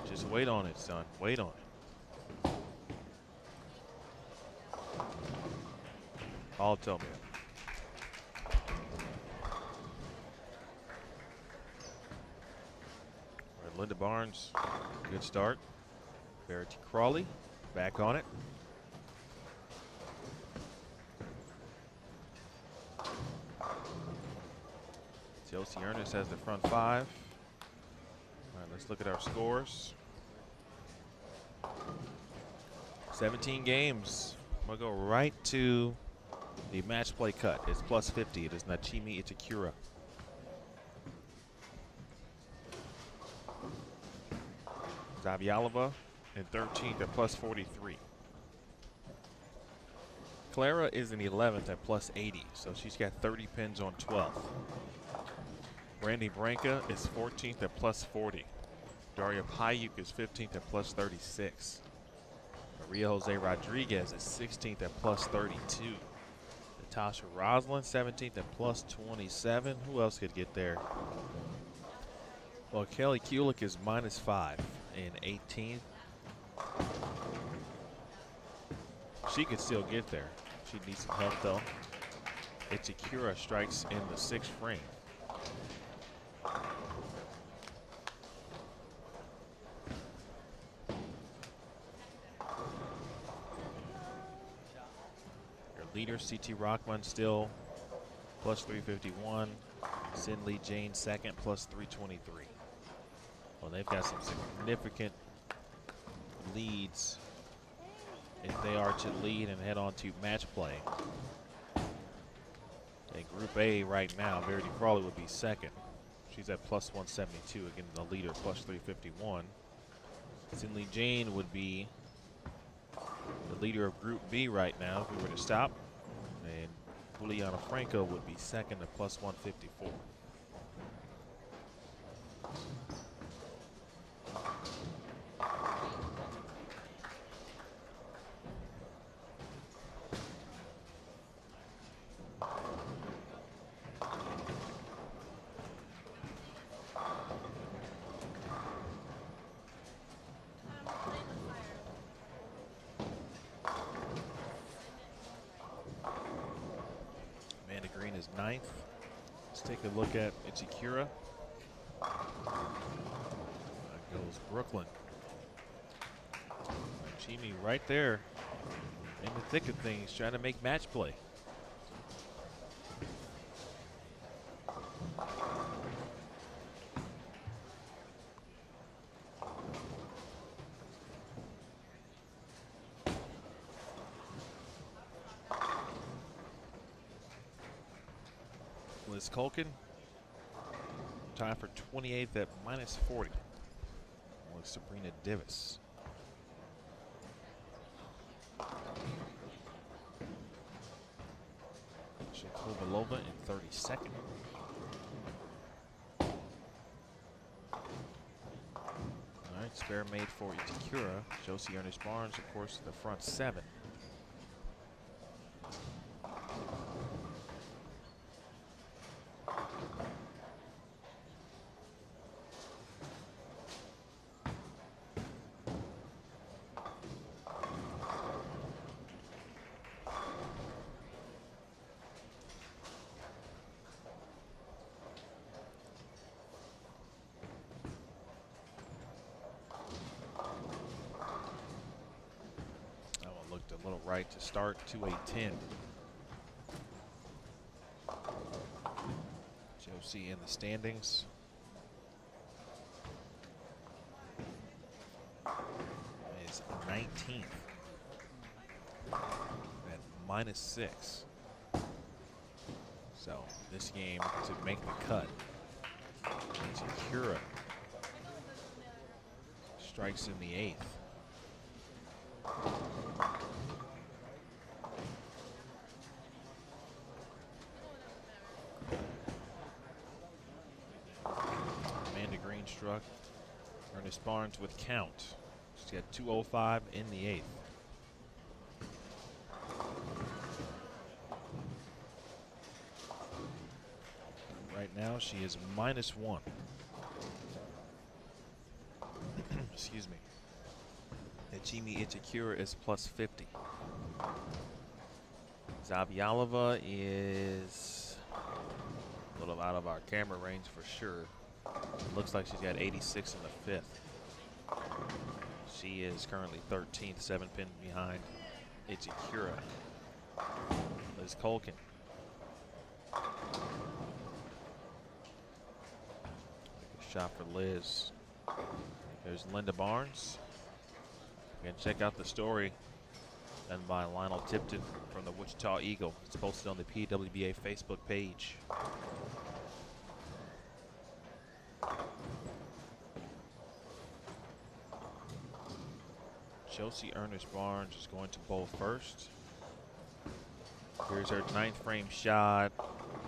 Just wait on it, son. Wait on it. All tell me. Linda Barnes, good start. Verity Crawley, back on it. Chelsea Ernest has the front five. All right, let's look at our scores. 17 games. I'm gonna go right to the match play cut. It's plus 50, it is Nachimi Itakura. Zavialova in 13th at plus 43. Clara is in 11th at plus 80, so she's got 30 pins on 12th. Brandy Branca is 14th at plus 40. Daria Payuk is 15th at plus 36. Maria Jose Rodriguez is 16th at plus 32. Natasha Roslin, 17th at plus 27. Who else could get there? Well, Kelly Kulik is minus 5. In 18th. She could still get there. She needs some help though. Itakura strikes in the 6th frame. Your leader C.T. Rockman still plus 351. Sin Lee Jane second plus 323. Well, they've got some significant leads if they are to lead and head on to match play. In Group A right now, Verity Crawley would be second. She's at plus 172, again, the leader, plus 351. Sinley Jane would be the leader of Group B right now if we were to stop. And Juliana Franco would be second at plus 154. Ninth. Let's take a look at Itakura. That goes Brooklyn. Jimmy right there in the thick of things, trying to make match play. Culkin, tied for 28th at minus 40 with Sabrina Davis. Shekhovalova in 32nd. All right, spare made for Itakura. Josie Ernest Barnes, of course, the front 7. right to start to a 10. Josie in the standings. Is 19th at -6. So this game to make the cut. Sakura strikes in the 8th. Amanda Green struck. Ernest Barnes with count. She's got 205 in the 8th. Right now she is -1. Excuse me. Najimi Itakura is +50. Zabialova is a little out of our camera range for sure. It looks like she's got 86 in the 5th. She is currently 13th, 7-pin behind Itakura. Liz Colkin shot for Liz. There's Linda Barnes. You can check out the story done by Lionel Tipton from the Wichita Eagle. It's posted on the PWBA Facebook page. Josie Ernest Barnes is going to bowl first. Here's her 9th frame shot.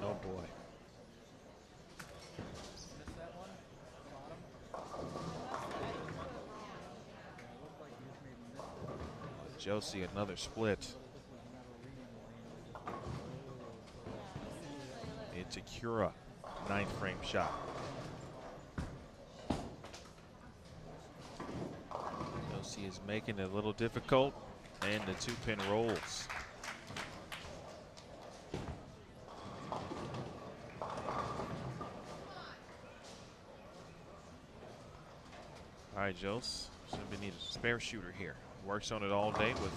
Oh boy. Josie, another split. Itakura, 9th frame shot. Josie is making it a little difficult, and the 2-pin rolls. All right, Josie, somebody needs a spare shooter here. Works on it all day with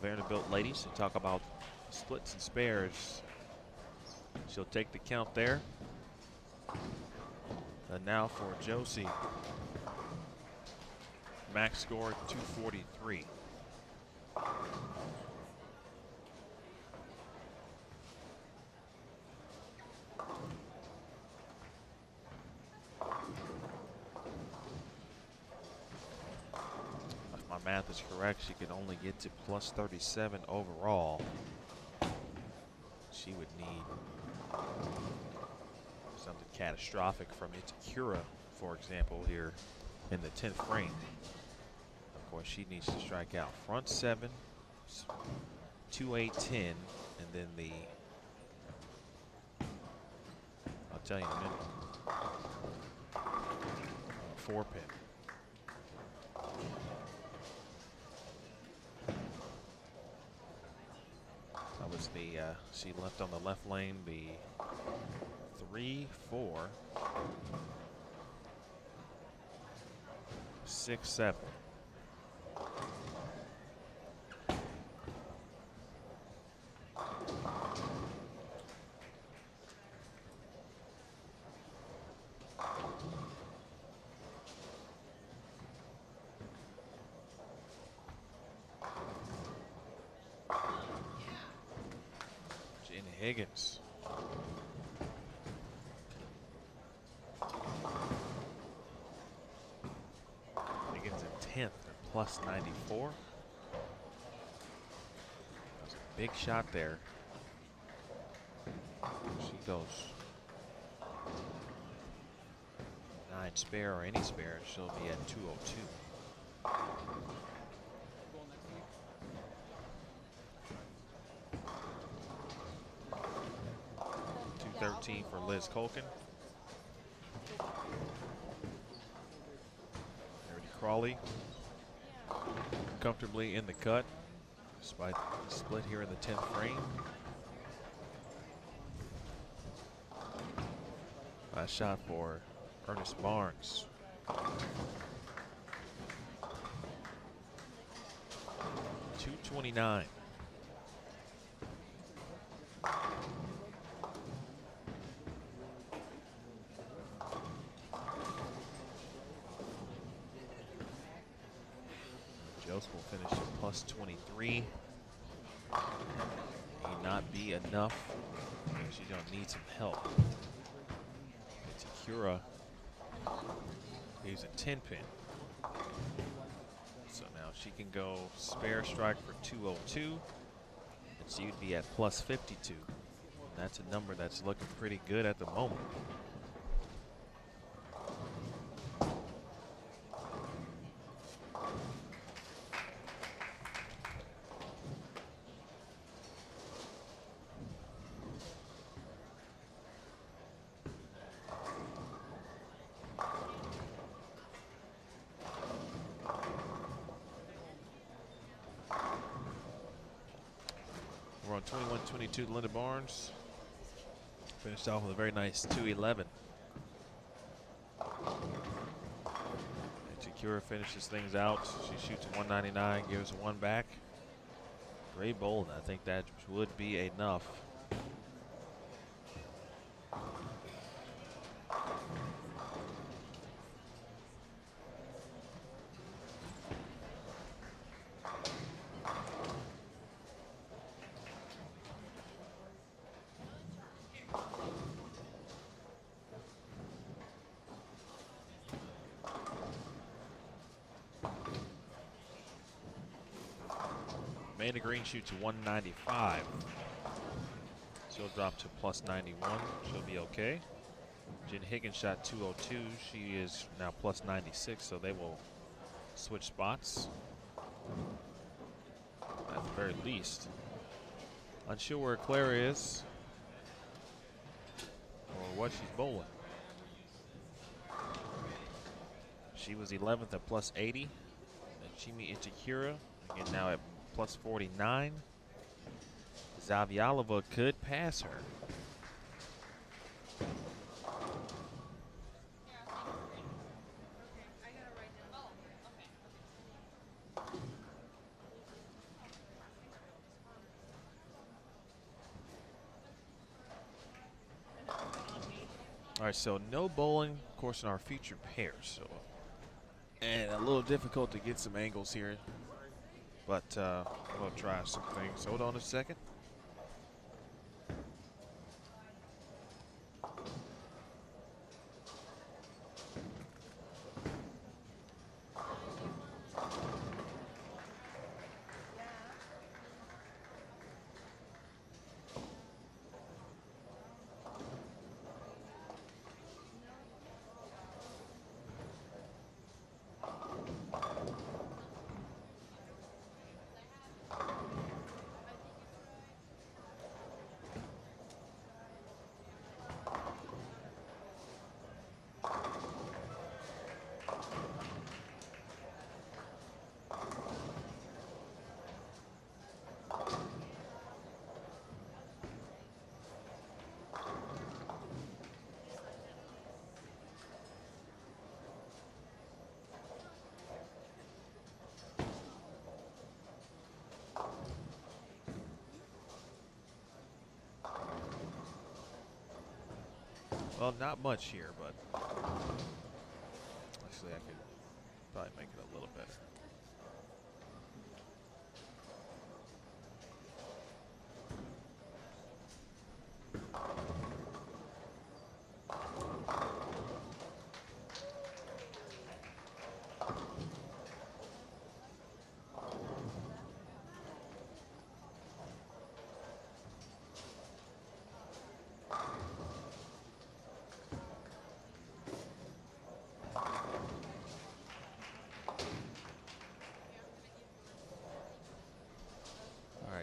Vanderbilt ladies to talk about splits and spares. She'll take the count there. And now for Josie. Max score 243. Math is correct, she could only get to +37 overall. She would need something catastrophic from Itakura, for example, here in the 10th frame. Of course, she needs to strike out front 7, 2, 8, 10, and then the, I'll tell you in a minute, 4-pin. She left on the left lane the 3, 4, 6, 7. Higgins. Higgins in 10th at +94. That was a big shot there. She goes 9 spare or any spare, she'll be at 202. For Liz Colkin. Meredith Crawley comfortably in the cut despite the split here in the 10th frame. Last shot for Ernest Barnes. 29. Jels will finish at plus 23. May not be enough. She's going to need some help. Takura leaves a 10 pin. So now she can go spare strike for 202, and she would be at plus 52. That's a number that's looking pretty good at the moment. We're on 21-22, Linda Barnes. Finished off with a very nice 2-11. Takura finishes things out. She shoots 199, gives one back. Great bowl, I think that would be enough. Amanda Green shoots 195. She'll drop to plus 91. She'll be okay. Jen Higgins shot 202. She is now plus 96, so they will switch spots. At the very least. Unsure where Claire is or what she's bowling. She was 11th at plus 80. Chimi Itakura, again now at plus 49. Zavialova could pass her. All right, so no bowling, of course, in our featured pairs. So, and a little difficult to get some angles here. But we'll try some things. Hold on a second. Well, not much here, but actually I could probably make it a little better.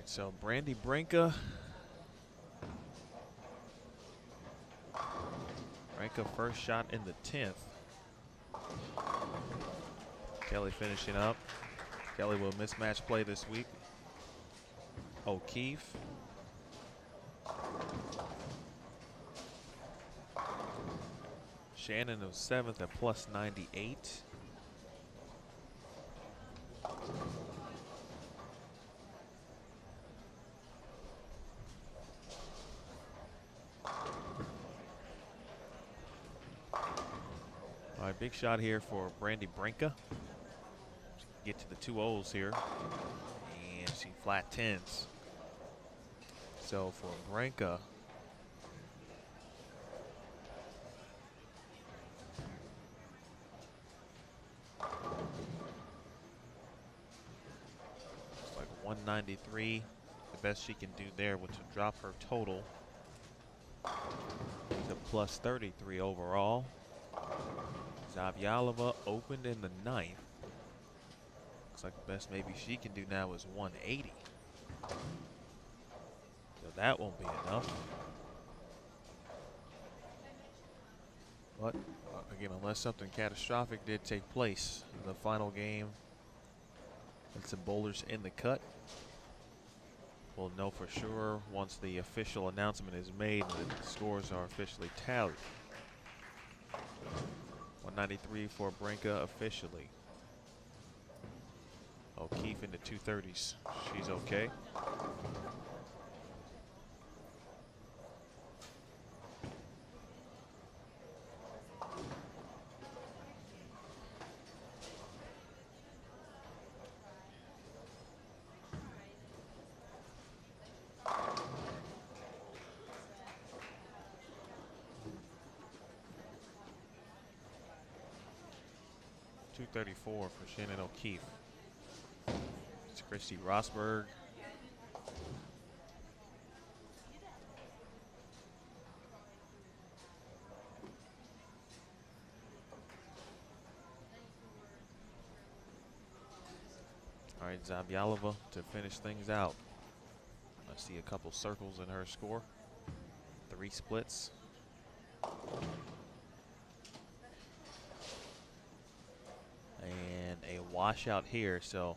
So Brandy Branca. Branca first shot in the 10th. Kelly finishing up. Kelly will mismatch play this week. O'Keefe. Shannon of 7th at plus 98. right, big shot here for Brandi Brinka. She can get to the two O's here. And she flat tens. So for Brinka, it's like 193. The best she can do there, which will drop her total to plus 33 overall. Zavyalova opened in the ninth. Looks like the best maybe she can do now is 180. So that won't be enough. But again, unless something catastrophic did take place in the final game, and some bowlers in the cut, we'll know for sure once the official announcement is made and the scores are officially tallied. 193 for Brinka officially. O'Keefe in the 230s. She's okay. For Shannon O'Keefe. It's Christy Rosberg. All right, Zavyalova to finish things out. I see a couple circles in her score. 3 splits. Washout here, so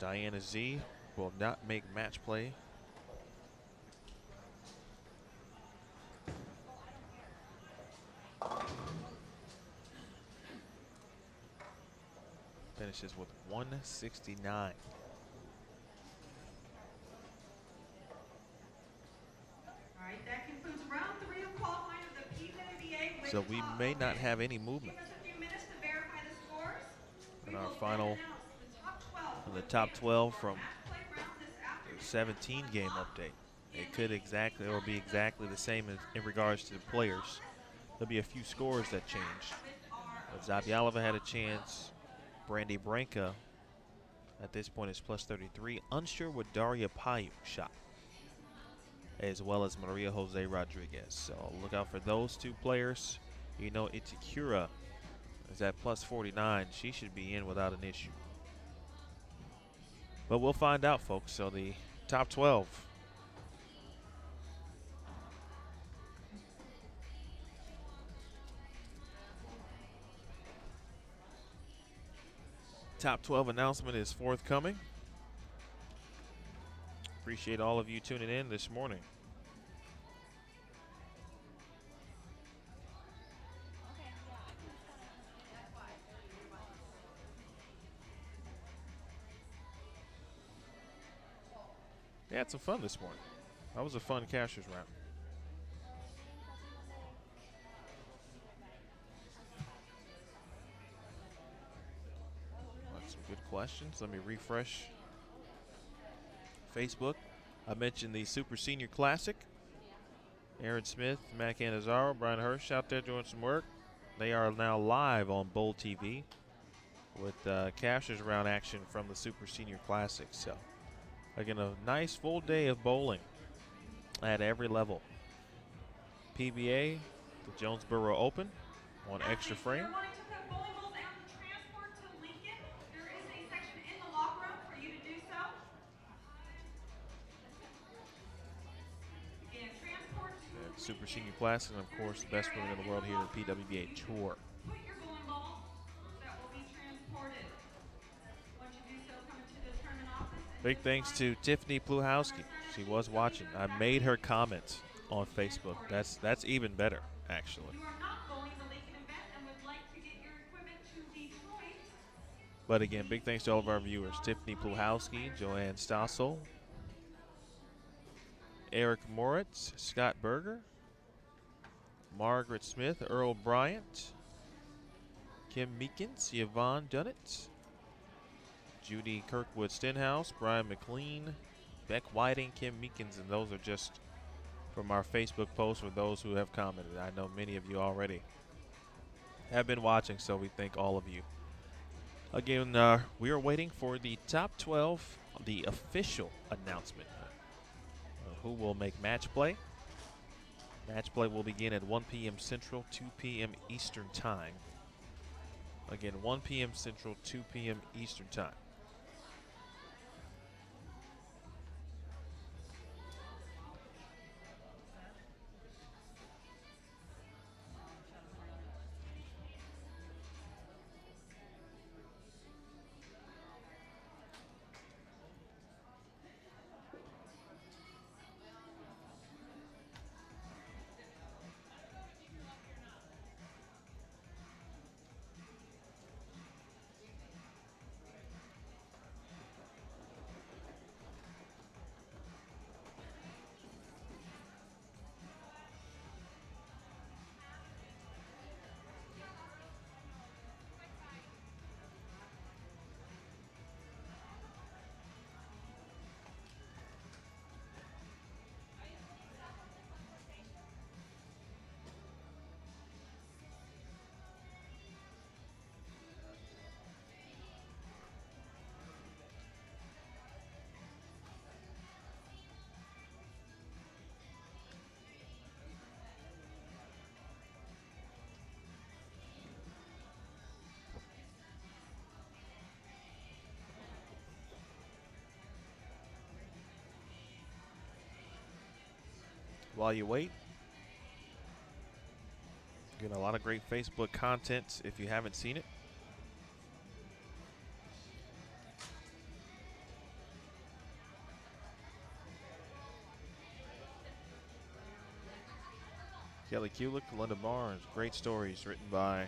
Diana Z will not make match play. Finishes with 169. All right, that concludes round 3 of qualifying of the PWBA. So we may not have any movement. Our final of the top 12 from the 17 game update. It could exactly or be exactly the same in regards to the players. There'll be a few scores that change. But Zavyalova had a chance. Brandi Brinka at this point is plus 33. Unsure with Daria Payuk shot, as well as Maria Jose Rodriguez. So look out for those two players. You know, Itakura is at plus 49. She should be in without an issue. But we'll find out, folks. So the top 12. Top 12 announcement is forthcoming. Appreciate all of you tuning in this morning. They had some fun this morning. That was a fun cashers round. That's some good questions. Let me refresh Facebook. I mentioned the Super Senior Classic. Aaron Smith, Mac Anazaro, Brian Hirsch out there doing some work. They are now live on Bowl TV with cashers round action from the Super Senior Classic. So again, a nice full day of bowling at every level. PBA, the Jonesboro Open on Extra Frame. Super Senior Classic, and of course, the best women in the world here at the PWBA Tour. Big thanks to Tiffany Pluhowski. She was watching. I made her comments on Facebook. That's even better, actually. But again, big thanks to all of our viewers. Tiffany Pluhowski, Joanne Stossel, Eric Moritz, Scott Berger, Margaret Smith, Earl Bryant, Kim Meekins, Yvonne Dunnett, Judy Kirkwood Stenhouse, Brian McLean, Beck Whiting, Kim Meekins, and those are just from our Facebook post for those who have commented. I know many of you already have been watching, so we thank all of you. Again, we are waiting for the top 12, the official announcement. Who will make match play? Match play will begin at 1 p.m. Central, 2 p.m. Eastern Time. Again, 1 p.m. Central, 2 p.m. Eastern Time. While you wait, getting a lot of great Facebook content if you haven't seen it. Kelly Kulick, Linda Barnes, great stories written by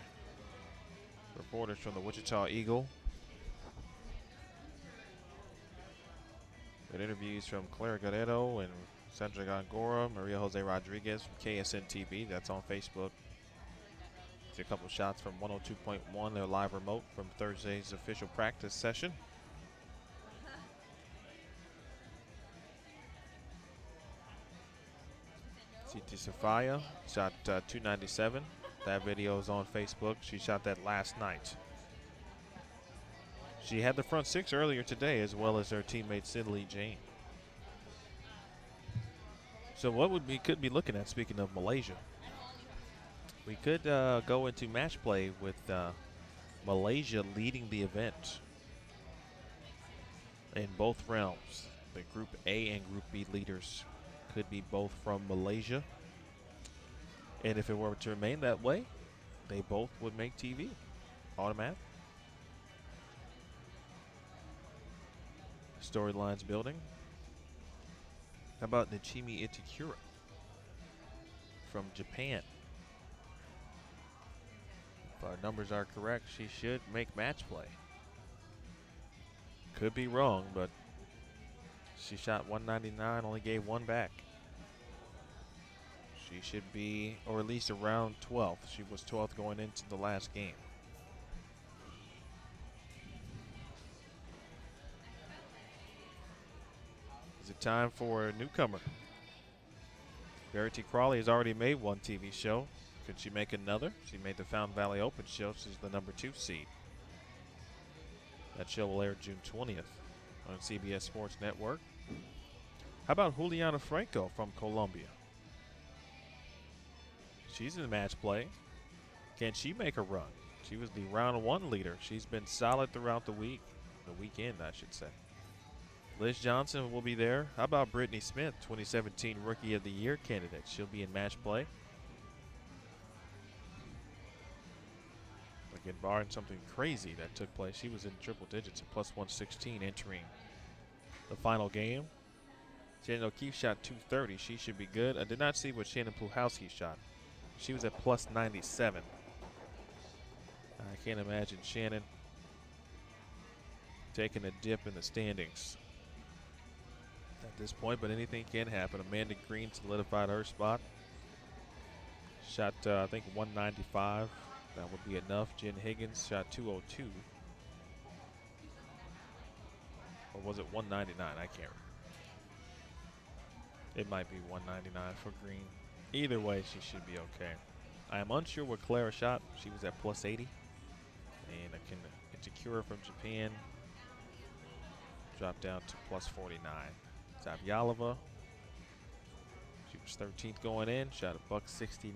reporters from the Wichita Eagle. Good interviews from Clara Guerrero and Sandra Gongora, Maria Jose Rodriguez from KSN-TV. That's on Facebook. See a couple shots from 102.1, their live remote from Thursday's official practice session. Titi Safaya shot 297. That video is on Facebook. She shot that last night. She had the front six earlier today, as well as her teammate Sidley Jane. So what would we could be looking at, speaking of Malaysia? We could go into match play with Malaysia leading the event in both realms. The Group A and Group B leaders could be both from Malaysia. And if it were to remain that way, they both would make TV automatic. Storylines building. How about Nichimi Itakura from Japan? If our numbers are correct, she should make match play. Could be wrong, but she shot 199, only gave one back. She should be, or at least around 12th. She was 12th going into the last game. Is it time for a newcomer? Verity Crawley has already made one TV show. Could she make another? She made the Fountain Valley Open show. She's the number 2 seed. That show will air June 20th on CBS Sports Network. How about Juliana Franco from Colombia? She's in the match play. Can she make a run? She was the round 1 leader. She's been solid throughout the week, the weekend, I should say. Liz Johnson will be there. How about Brittany Smith, 2017 Rookie of the Year candidate? She'll be in match play. Again, barring something crazy that took place, she was in triple digits at +116 entering the final game. Shannon O'Keefe shot 230. She should be good. I did not see what Shannon Pluhowski shot. She was at +97. I can't imagine Shannon taking a dip in the standings at this point, but anything can happen. Amanda Green solidified her spot. Shot, I think, 195. That would be enough. Jen Higgins shot 202. Or was it 199? I can't remember. It might be 199 for Green. Either way, she should be okay. I am unsure what Clara shot. She was at plus 80. And Itakura from Japan dropped down to plus 49. Zabyalova, she was 13th going in, shot a $169.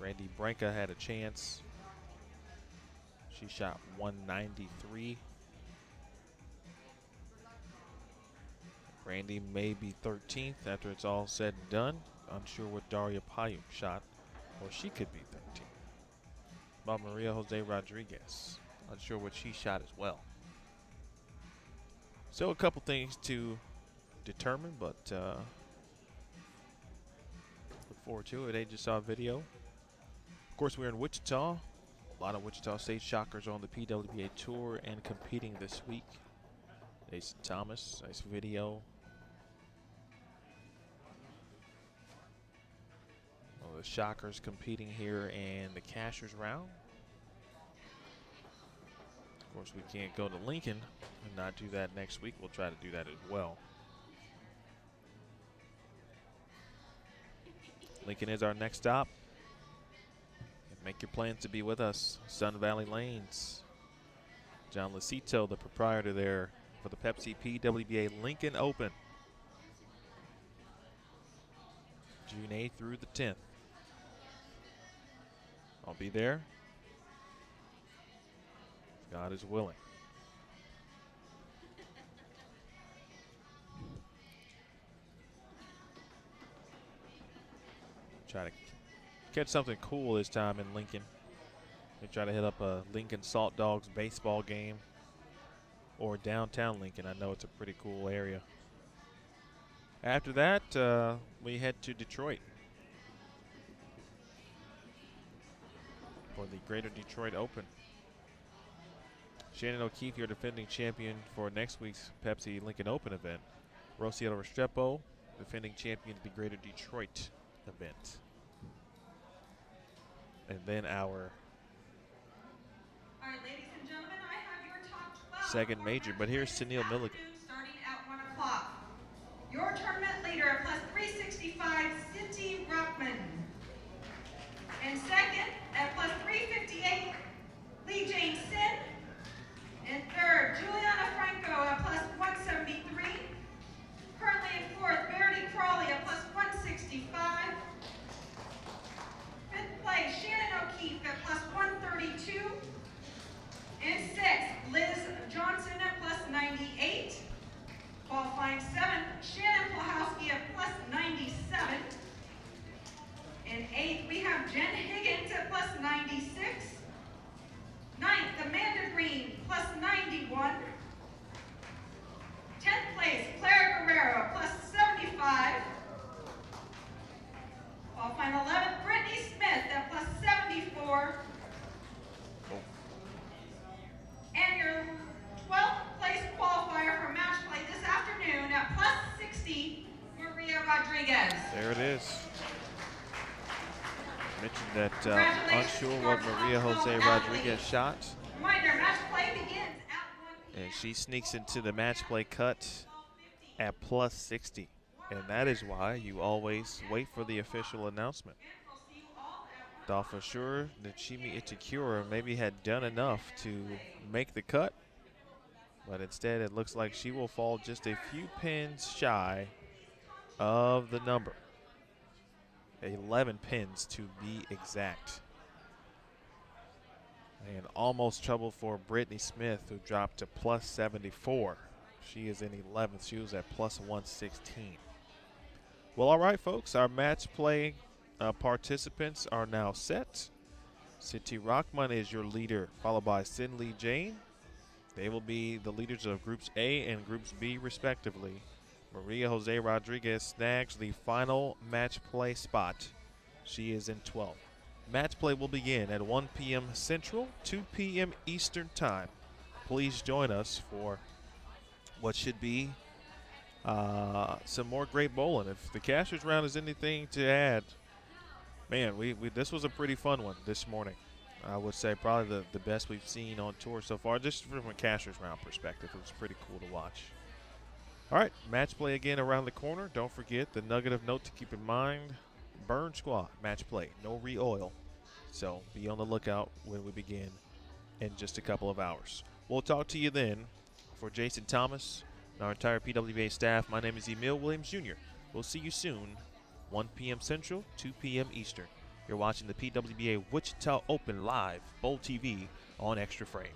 Brandy Branca had a chance. She shot 193. Brandy may be 13th after it's all said and done. Unsure what Daria Payum shot, or she could be 13th. About Maria Jose Rodriguez, unsure what she shot as well. So a couple things to determine, but look forward to it. They just saw a video. Of course, we're in Wichita. A lot of Wichita State Shockers on the PWBA Tour and competing this week. Jason Thomas, nice video. Well, the Shockers competing here in the Cashers round. Of course, we can't go to Lincoln and not do that next week. We'll try to do that as well. Lincoln is our next stop. And make your plans to be with us. Sun Valley Lanes. John Lacito, the proprietor there for the Pepsi PWBA Lincoln Open. June 8th through the 10th. I'll be there, if God is willing. Try to catch something cool this time in Lincoln. They try to hit up a Lincoln Salt Dogs baseball game or downtown Lincoln. I know it's a pretty cool area. After that, we head to Detroit for the Greater Detroit Open. Shannon O'Keefe, your defending champion for next week's Pepsi Lincoln Open event. Rosiel Restrepo, defending champion at the Greater Detroit event. And then our ladies and gentlemen, I have your top 12 second major, but here's Sunil Milligan. Starting at 1 o'clock. Your tournament leader at plus 365, Cindy Ruckman. And second at plus 358, Lee James Sin. And third, Juliana Franco at plus 173. Currently in fourth, Verity Crawley at plus 165. Fifth place, Shannon O'Keefe at plus 132. And sixth, Liz Johnson at plus 98. Qualifying seventh, Shannon Plahowski at plus 97. In eighth, we have Jen Higgins at plus 96. Ninth, Amanda Green, plus 91. 10th place, Clara Guerrero, plus 75. Qualifying 11th, Brittany Smith at plus 74. And your 12th place qualifier for match play this afternoon at plus 60, Maria Rodriguez. There it is. I mentioned that unsure what Maria Jose Rodriguez shot. Reminder, match play begins at 1 p.m. And she sneaks into the match play cut at plus 60. And that is why you always wait for the official announcement. Thought for sure that Chimi Itakura maybe had done enough to make the cut. But instead, it looks like she will fall just a few pins shy of the number. 11 pins to be exact. And almost trouble for Brittany Smith, who dropped to plus 74. She is in 11th. She was at plus 116. Well, all right, folks. Our match play participants are now set. Cinti Rockman is your leader, followed by Sin Lee Jane. They will be the leaders of Groups A and Groups B, respectively. Maria Jose Rodriguez snags the final match play spot. She is in 12th. Match play will begin at 1 p.m. Central, 2 p.m. Eastern Time. Please join us for what should be some more great bowling. If the Cashers round is anything to add man, this was a pretty fun one this morning. I would say probably the best we've seen on tour so far, just from a caster's round perspective. It was pretty cool to watch. All right, match play again around the corner. Don't forget the nugget of note to keep in mind, Burn Squad match play, no re-oil. So be on the lookout when we begin in just a couple of hours. We'll talk to you then. For Jason Thomas and our entire PWA staff, my name is Emil Williams Jr. We'll see you soon, 1 p.m. Central, 2 p.m. Eastern. You're watching the PWBA Wichita Open live, Bowl TV on Extra Frame.